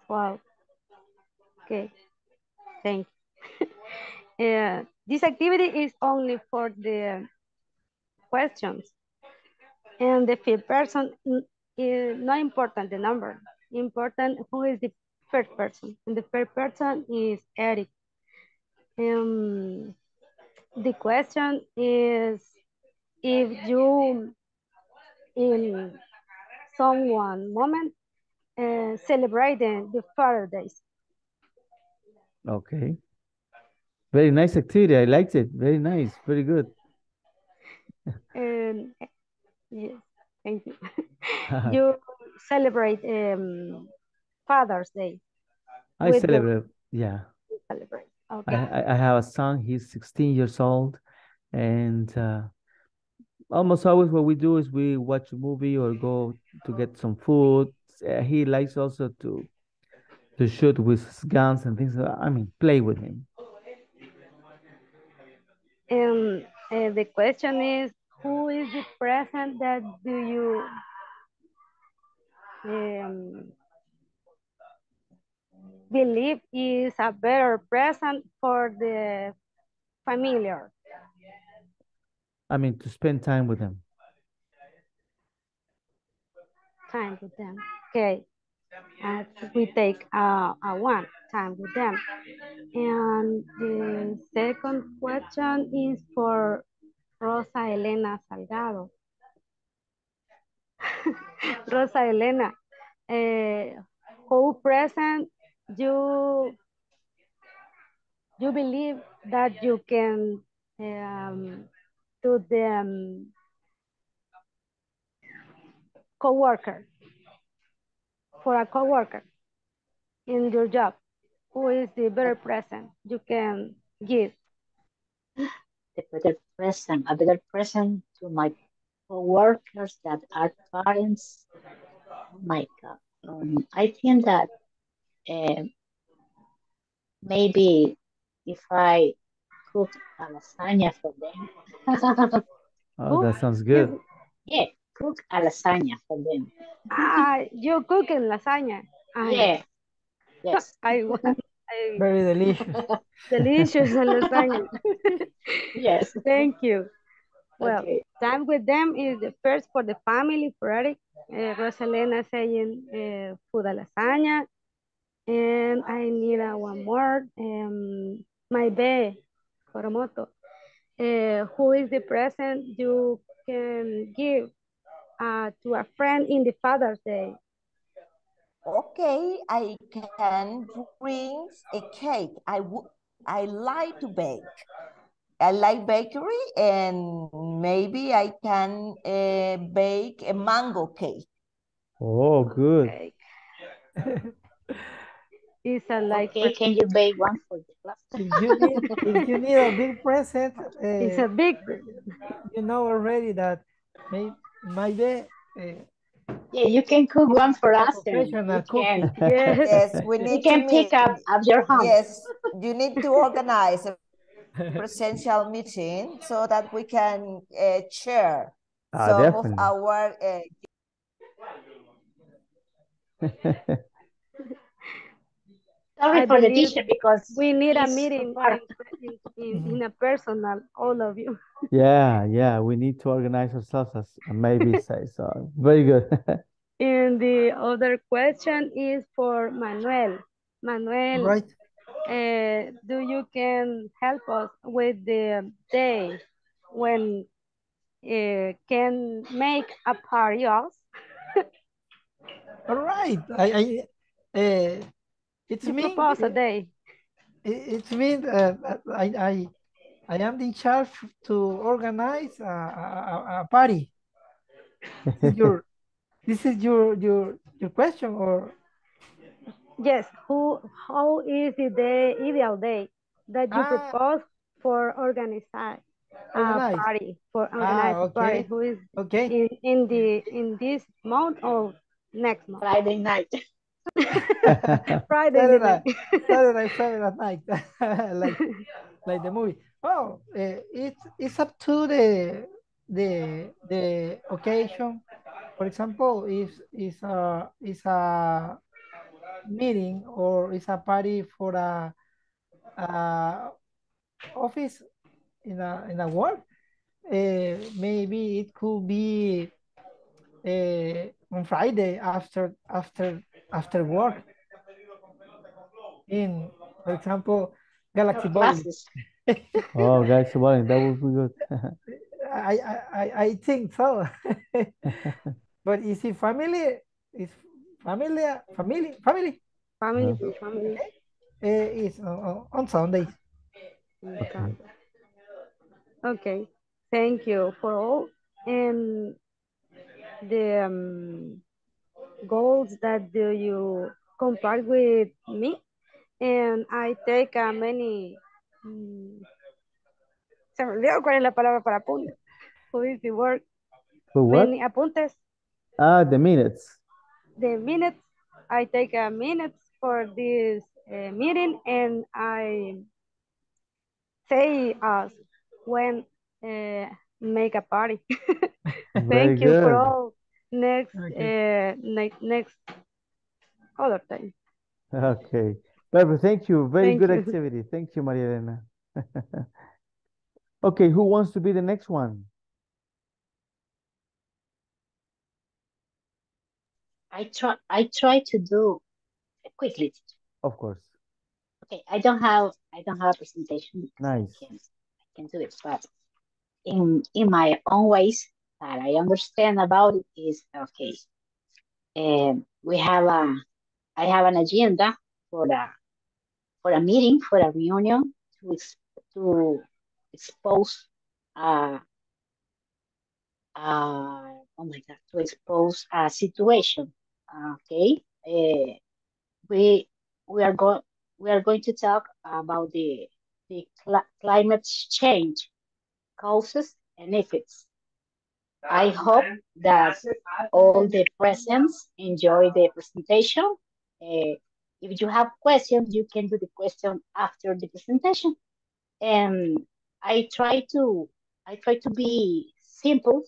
twelve. Okay. Thank you. Uh, this activity is only for the questions. And the fifth person is not important, the number. Important, who is the first person? And the first person is Eric. Um, the question is if you, in some one moment, uh, celebrating the Father's Day. Okay. Very nice activity. I liked it. Very nice. Very good. Um, yes, thank you. You celebrate um, Father's Day. I celebrate. The... Yeah. You celebrate. Okay. I, I have a son. He's sixteen years old, and uh, almost always what we do is we watch a movie or go to get some food. Uh, he likes also to to shoot with guns and things. I mean, play with him. And uh, the question is, who is the present that do you um, believe is a better present for the familiar? I mean, to spend time with them. time with them. Okay, uh, we take uh, a one time with them. And the second question is for Rosa Elena Salgado. Rosa Elena, uh, how present you you believe that you can um, to the um, co-worker, for a co-worker in your job? Who is the better present you can give? The better present, a better present to my co-workers that are parents. Oh my God. Um, I think that uh, maybe if I cook a lasagna for them. Oh, that sounds good. Yeah, cook a lasagna for them. Ah, you're cooking lasagna. I, yeah. Yes. I, I, I, Very delicious. Delicious lasagna. Yes. Thank you. Well, okay. Time with them is the first for the family, for Eric. Uh, Rosalena saying uh, food a lasagna. And I need uh, one more. Um, my bae, Coromoto. Uh, who is the present you can give uh, to a friend in the Father's Day? Okay, I can bring a cake. I, I like to bake. I like bakery, and maybe I can uh, bake a mango cake. Oh, good. Okay. It's a like. Okay, can you bake one for the class? If you need, if you need a big present, uh, it's a big. You know already that maybe my day. Uh, yeah, you can cook one for us. Yes. Yes, we need. You can to pick up, up your home. Yes, you need to organize a presential meeting so that we can uh, share ah, some definitely. of our uh... sorry I for the teacher because we need a meeting in, in, in a personal, all of you. Yeah, yeah, we need to organize ourselves as maybe say so. Very good. And the other question is for Manuel. Manuel, right. Uh, do you can help us with the day when uh, can make a party? All right, I, I uh, it's you me. Propose a day. It, it's me. Uh, I, I, I am in charge to organize a, a, a party. This is your, this is your your your question or? Yes, who, how is the day, ideal day that you ah. propose for organize a organize. party, for organize ah, okay. party, who is okay. in, in, the, in this month or next month? Friday night. Friday Saturday night. Saturday, Saturday night, like, like the movie. Oh, uh, it, it's up to the, the, the occasion. For example, if it's a, it's a meeting or it's a party for a, a office in a in a work, uh, maybe it could be uh, on Friday after after after work in, for example, Galaxy Bowling. Oh, Galaxy Bowling, that would be good. I, I I think so. But is it family? Is Family, family, family, family, uh, family. Uh, is on, on Sundays. Okay. Okay. Thank you for all and the um, goals that do you compare with me, and I take uh, many. Um, se me olvidó cuál es la palabra para apuntes. Who is the word? For what? Many apuntes. Ah, the minutes. The minutes, I take a minute for this uh, meeting, and I say us when uh, make a party. Thank you good. for all. Next, okay. uh, ne next other time. Okay, perfect. Thank you. Very thank good you. activity. Thank you, Maria Elena. Okay, who wants to be the next one? I try I try to do a quick list. Of course. Okay, I don't have I don't have a presentation. Nice. I can, I can do it, but in in my own ways that I understand about it is okay. Um, we have a I have an agenda for a for a meeting for a reunion to ex to expose uh uh oh my god to expose a situation. Okay, uh, we we are going. We are going to talk about the, the cl climate change causes and effects. I hope that all the presents enjoy the presentation. Uh, if you have questions, you can do the question after the presentation. And I try to I try to be simple,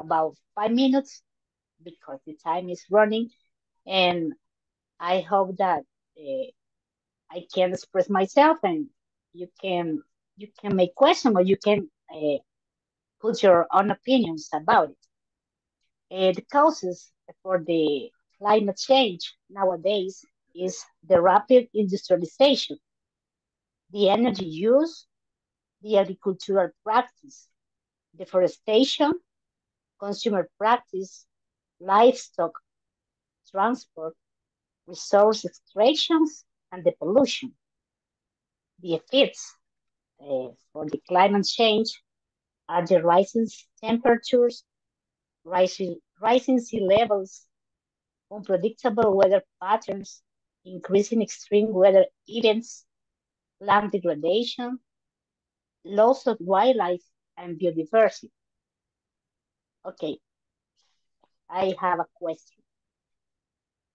about five minutes, because the time is running. And I hope that. Uh, I can express myself, and you can you can make questions, or you can uh, put your own opinions about it. Uh, the causes for the climate change nowadays is the rapid industrialization, the energy use, the agricultural practice, deforestation, consumer practice, livestock, transport, resource extractions, and the pollution. The effects uh, for the climate change are the rising temperatures, rising, rising sea levels, unpredictable weather patterns, increasing extreme weather events, land degradation, loss of wildlife and biodiversity. Okay, I have a question.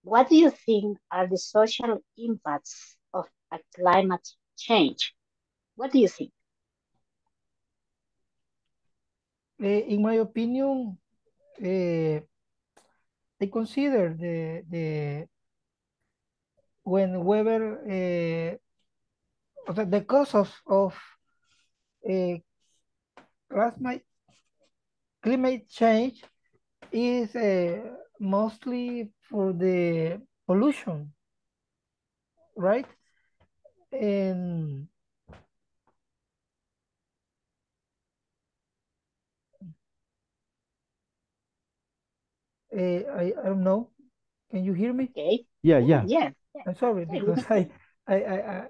What do you think are the social impacts of a climate change? What do you think? In my opinion, uh, I consider the the whenever uh, the, the cause of of uh, climate climate change is a uh, mostly for the pollution, right? And uh, I, I don't know. Can you hear me? Okay. Yeah, yeah. Yeah. yeah. I'm sorry because I I I, I,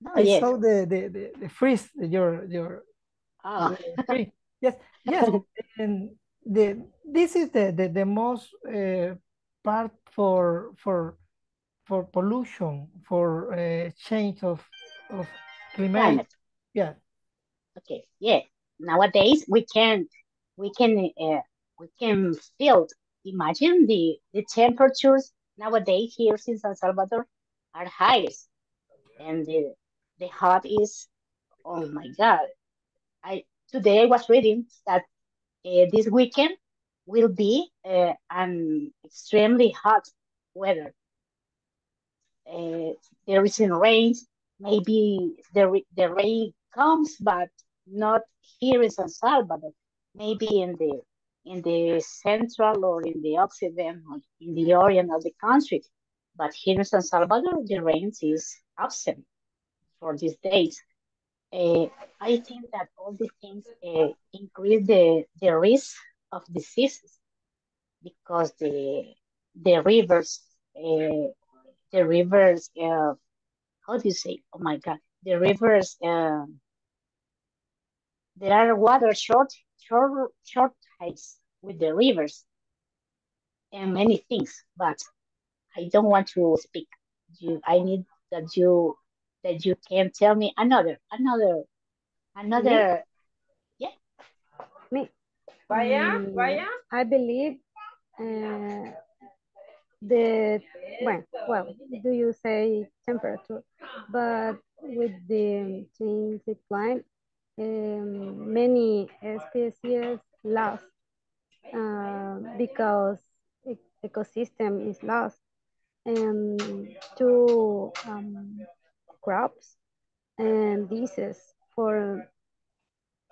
no, I yes. saw the, the, the, the freeze your your. Ah. Oh. Yes. Yes. And the this is the the, the most uh, part for for for pollution, for uh, change of of climate. Yeah. Okay. Yeah. Nowadays we can we can uh, we can feel. Imagine the the temperatures nowadays here in San Salvador are highest, and the the heat is. Oh my God! I today I was reading that. Uh, this weekend will be uh, an extremely hot weather. Uh, there is in rain. Maybe the, the rain comes, but not here in San Salvador. Maybe in the in the central or in the occident or in the orient of the country. But here in San Salvador, the rain is absent for these days. Uh, I think that all these things uh, increase the, the risk of diseases because the the rivers, uh, the rivers, uh, how do you say? Oh my God, the rivers. Uh, there are water short short short heights with the rivers and many things. But I don't want to speak. You, I need that you. That you can tell me another, another, another, me? yeah. Me. Vaya, vaya. I believe uh, the, well, well, do you say temperature? But with the change in climate, um, many species lost uh, because ecosystem is lost. And to, um, crops and diseases for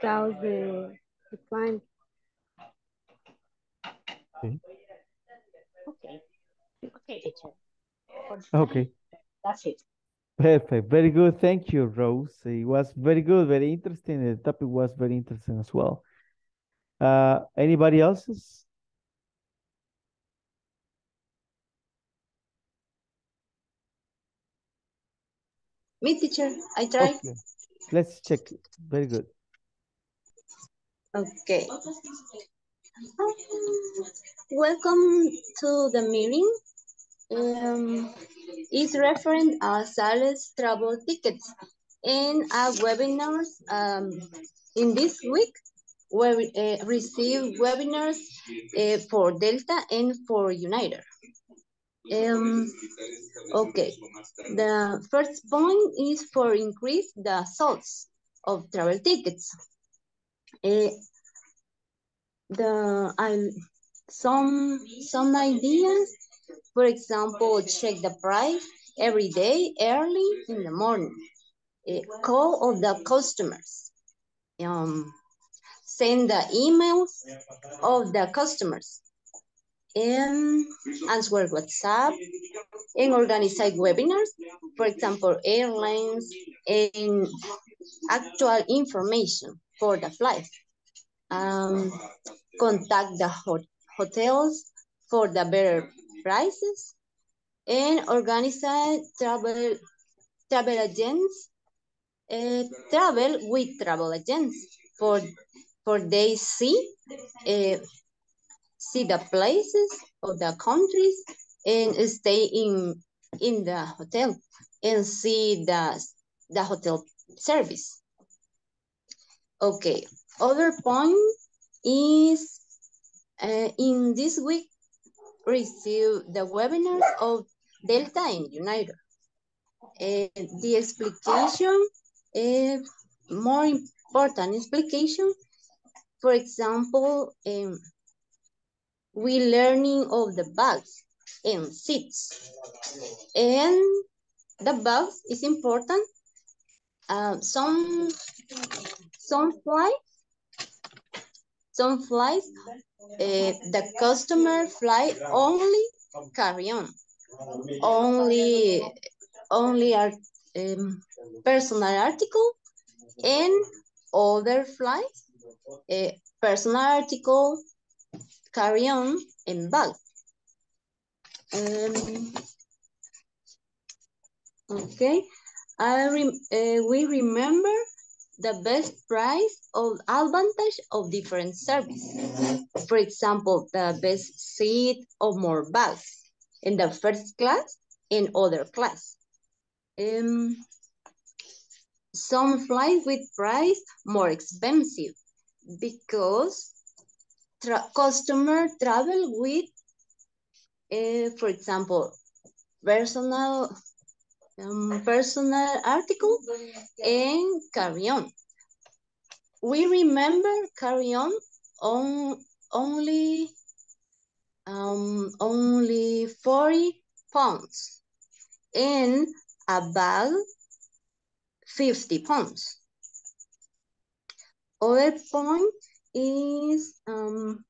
cause the decline. Okay. Okay. Okay, teacher. Okay. That's it. Perfect. Very good. Thank you, Rose. It was very good, very interesting. The topic was very interesting as well. Uh, anybody else's? Me, teacher. I try. Okay. Let's check. Very good. Okay. Welcome to the meeting. Um, it's referring to sales travel tickets and a webinars um, in this week where we uh, receive webinars uh, for Delta and for United. Um, okay, the first point is for increase the sales of travel tickets. Uh, the I some some ideas. For example, check the price every day early in the morning. Uh, call all the customers. Um, send the emails of the customers. And answer WhatsApp and organize webinars. For example, airlines and actual information for the flight. Um, contact the hot hotels for the better prices and organize travel travel agents uh, travel with travel agents for for they see uh, see the places of the countries and stay in in the hotel and see the the hotel service. Okay, other point is uh, in this week receive the webinars of Delta and United. Uh, the explication, uh, more important explication, for example, um, we learning of the bags and seats. And the bags is important. Uh, some, some flights, some flights, Uh, the customer fly only carry on, only only our um, personal article, and other flights uh, personal article, carry on, and bag. Um, okay, I rem uh, we remember the best price or advantage of different services. For example, the best seat or more bags in the first class and other class. Um, some flights with price more expensive because tra customer travel with, uh, for example, personal Um, personal article and carry on. We remember carry on on only um, only forty pounds and a bag fifty pounds. Other point is um,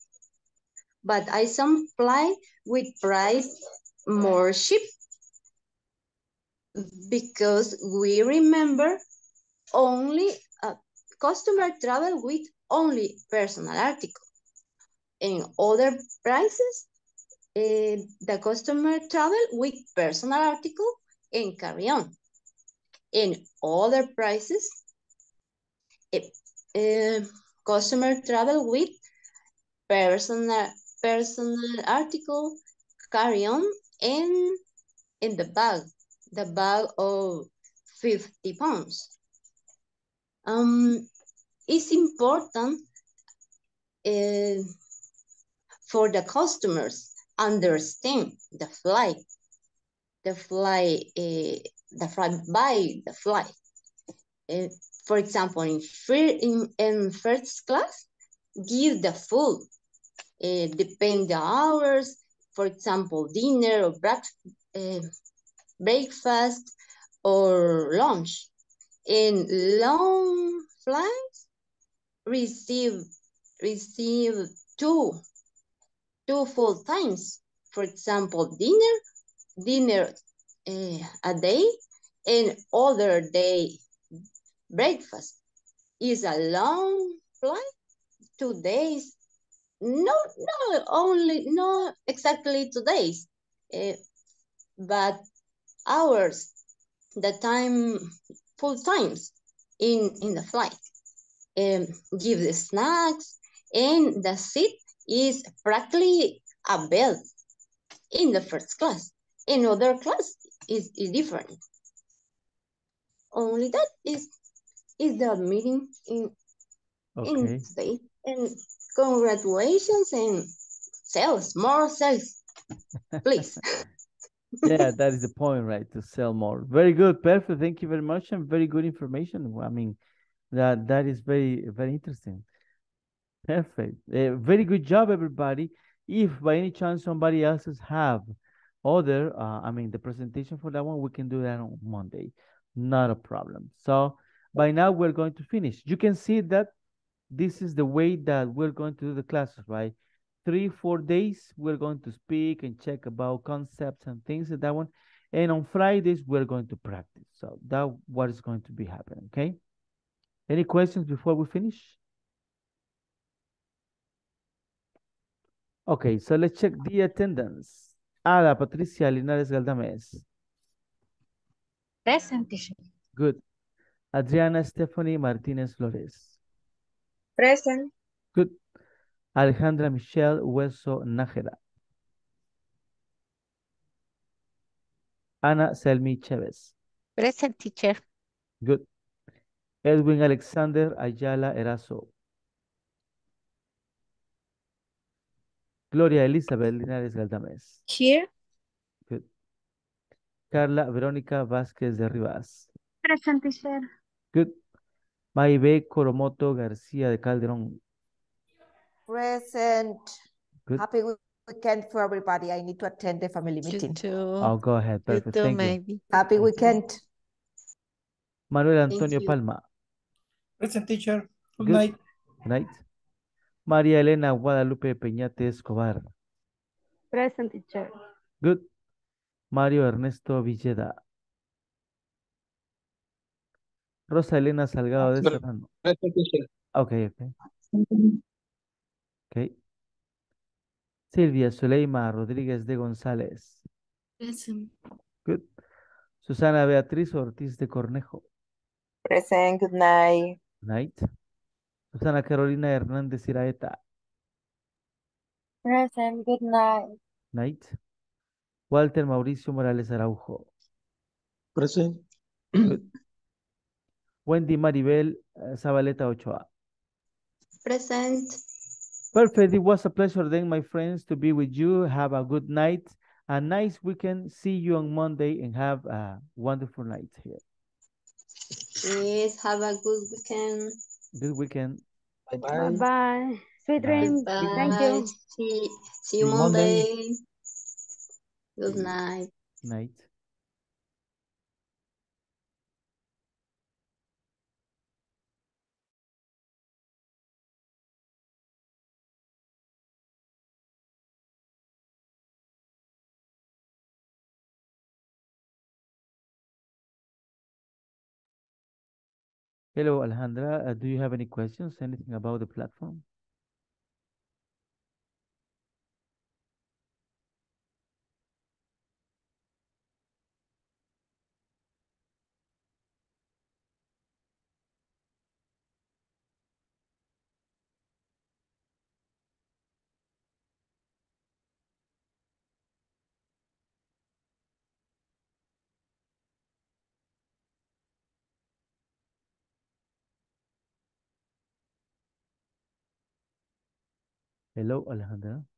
but I supply with price more cheap, because we remember only a customer travel with only personal article. In other prices, uh, the customer travel with personal article and carry on. In other prices, uh, uh, customer travel with personal, personal article, carry on, and in the bag. The bag of fifty pounds. Um, it's important uh, for the customers understand the flight, the flight, uh, the flight by the flight. Uh, for example, in, in, in first class, give the food, uh, depend the hours, for example, dinner or breakfast, uh, breakfast or lunch. In long flights, receive receive two two full times for example, dinner, dinner uh, a day, and other day breakfast. Is a long flight, two days. No, no, only not exactly two days, uh, but hours. The time, full times in in the flight. Um, give the snacks, and the seat is practically a bed in the first class. In other class is, is different. Only that is is the meeting in okay. in today. And congratulations and sales, more sales, please. Yeah, that is the point, right? To sell more. Very good, perfect. Thank you very much, and very good information. I mean, that that is very very interesting. Perfect. Uh, very good job, everybody. If by any chance somebody else's have other, uh, I mean, the presentation for that one, we can do that on Monday. Not a problem. So by now we're going to finish. You can see that this is the way that we're going to do the classes, right? Three, four days, we're going to speak and check about concepts and things like that one. And on Fridays, we're going to practice. So that's what is going to be happening, okay? Any questions before we finish? Okay, so let's check the attendance. Ada Patricia Linares Galdames. Present. Good. Adriana Stephanie Martinez Flores. Present. Good. Alejandra Michelle Hueso Nájera. Ana Selmi Chavez. Present, teacher. Good. Edwin Alexander Ayala Erazo. Gloria Elizabeth Linares Galdames. Here. Good. Carla Verónica Vázquez de Rivas. Present, teacher. Good. Maybe Coromoto García de Calderón. Present. Good. Happy weekend for everybody. I need to attend the family meeting. You too. Oh, go ahead. Perfect. You too, Thank maybe. You. Happy weekend. Manuel Antonio Palma. Present, teacher. Good, Good night. Night. María Elena Guadalupe Peñate Escobar. Present, teacher. Good. Mario Ernesto Villeda. Rosa Elena Salgado de Serrano. Present, teacher. Okay, okay. Okay. Silvia Soleima Rodríguez de González. Present. Good. Susana Beatriz Ortiz de Cornejo. Present. Good night. Good night. Susana Carolina Hernández Iraeta. Present. Good night. Night. Walter Mauricio Morales Araujo. Present. Good. Wendy Maribel Zabaleta Ochoa. Present. Perfect. It was a pleasure then, my friends, to be with you. Have a good night, a nice weekend. See you on Monday, and have a wonderful night here. Yes, have a good weekend. Good weekend. Bye-bye. Bye-bye. Sweet dreams. Bye. Thank you. See, see you Monday. Monday. Good night. Night. Hello, Alejandra. Uh, do you have any questions? Anything about the platform? Hello, Alejandra.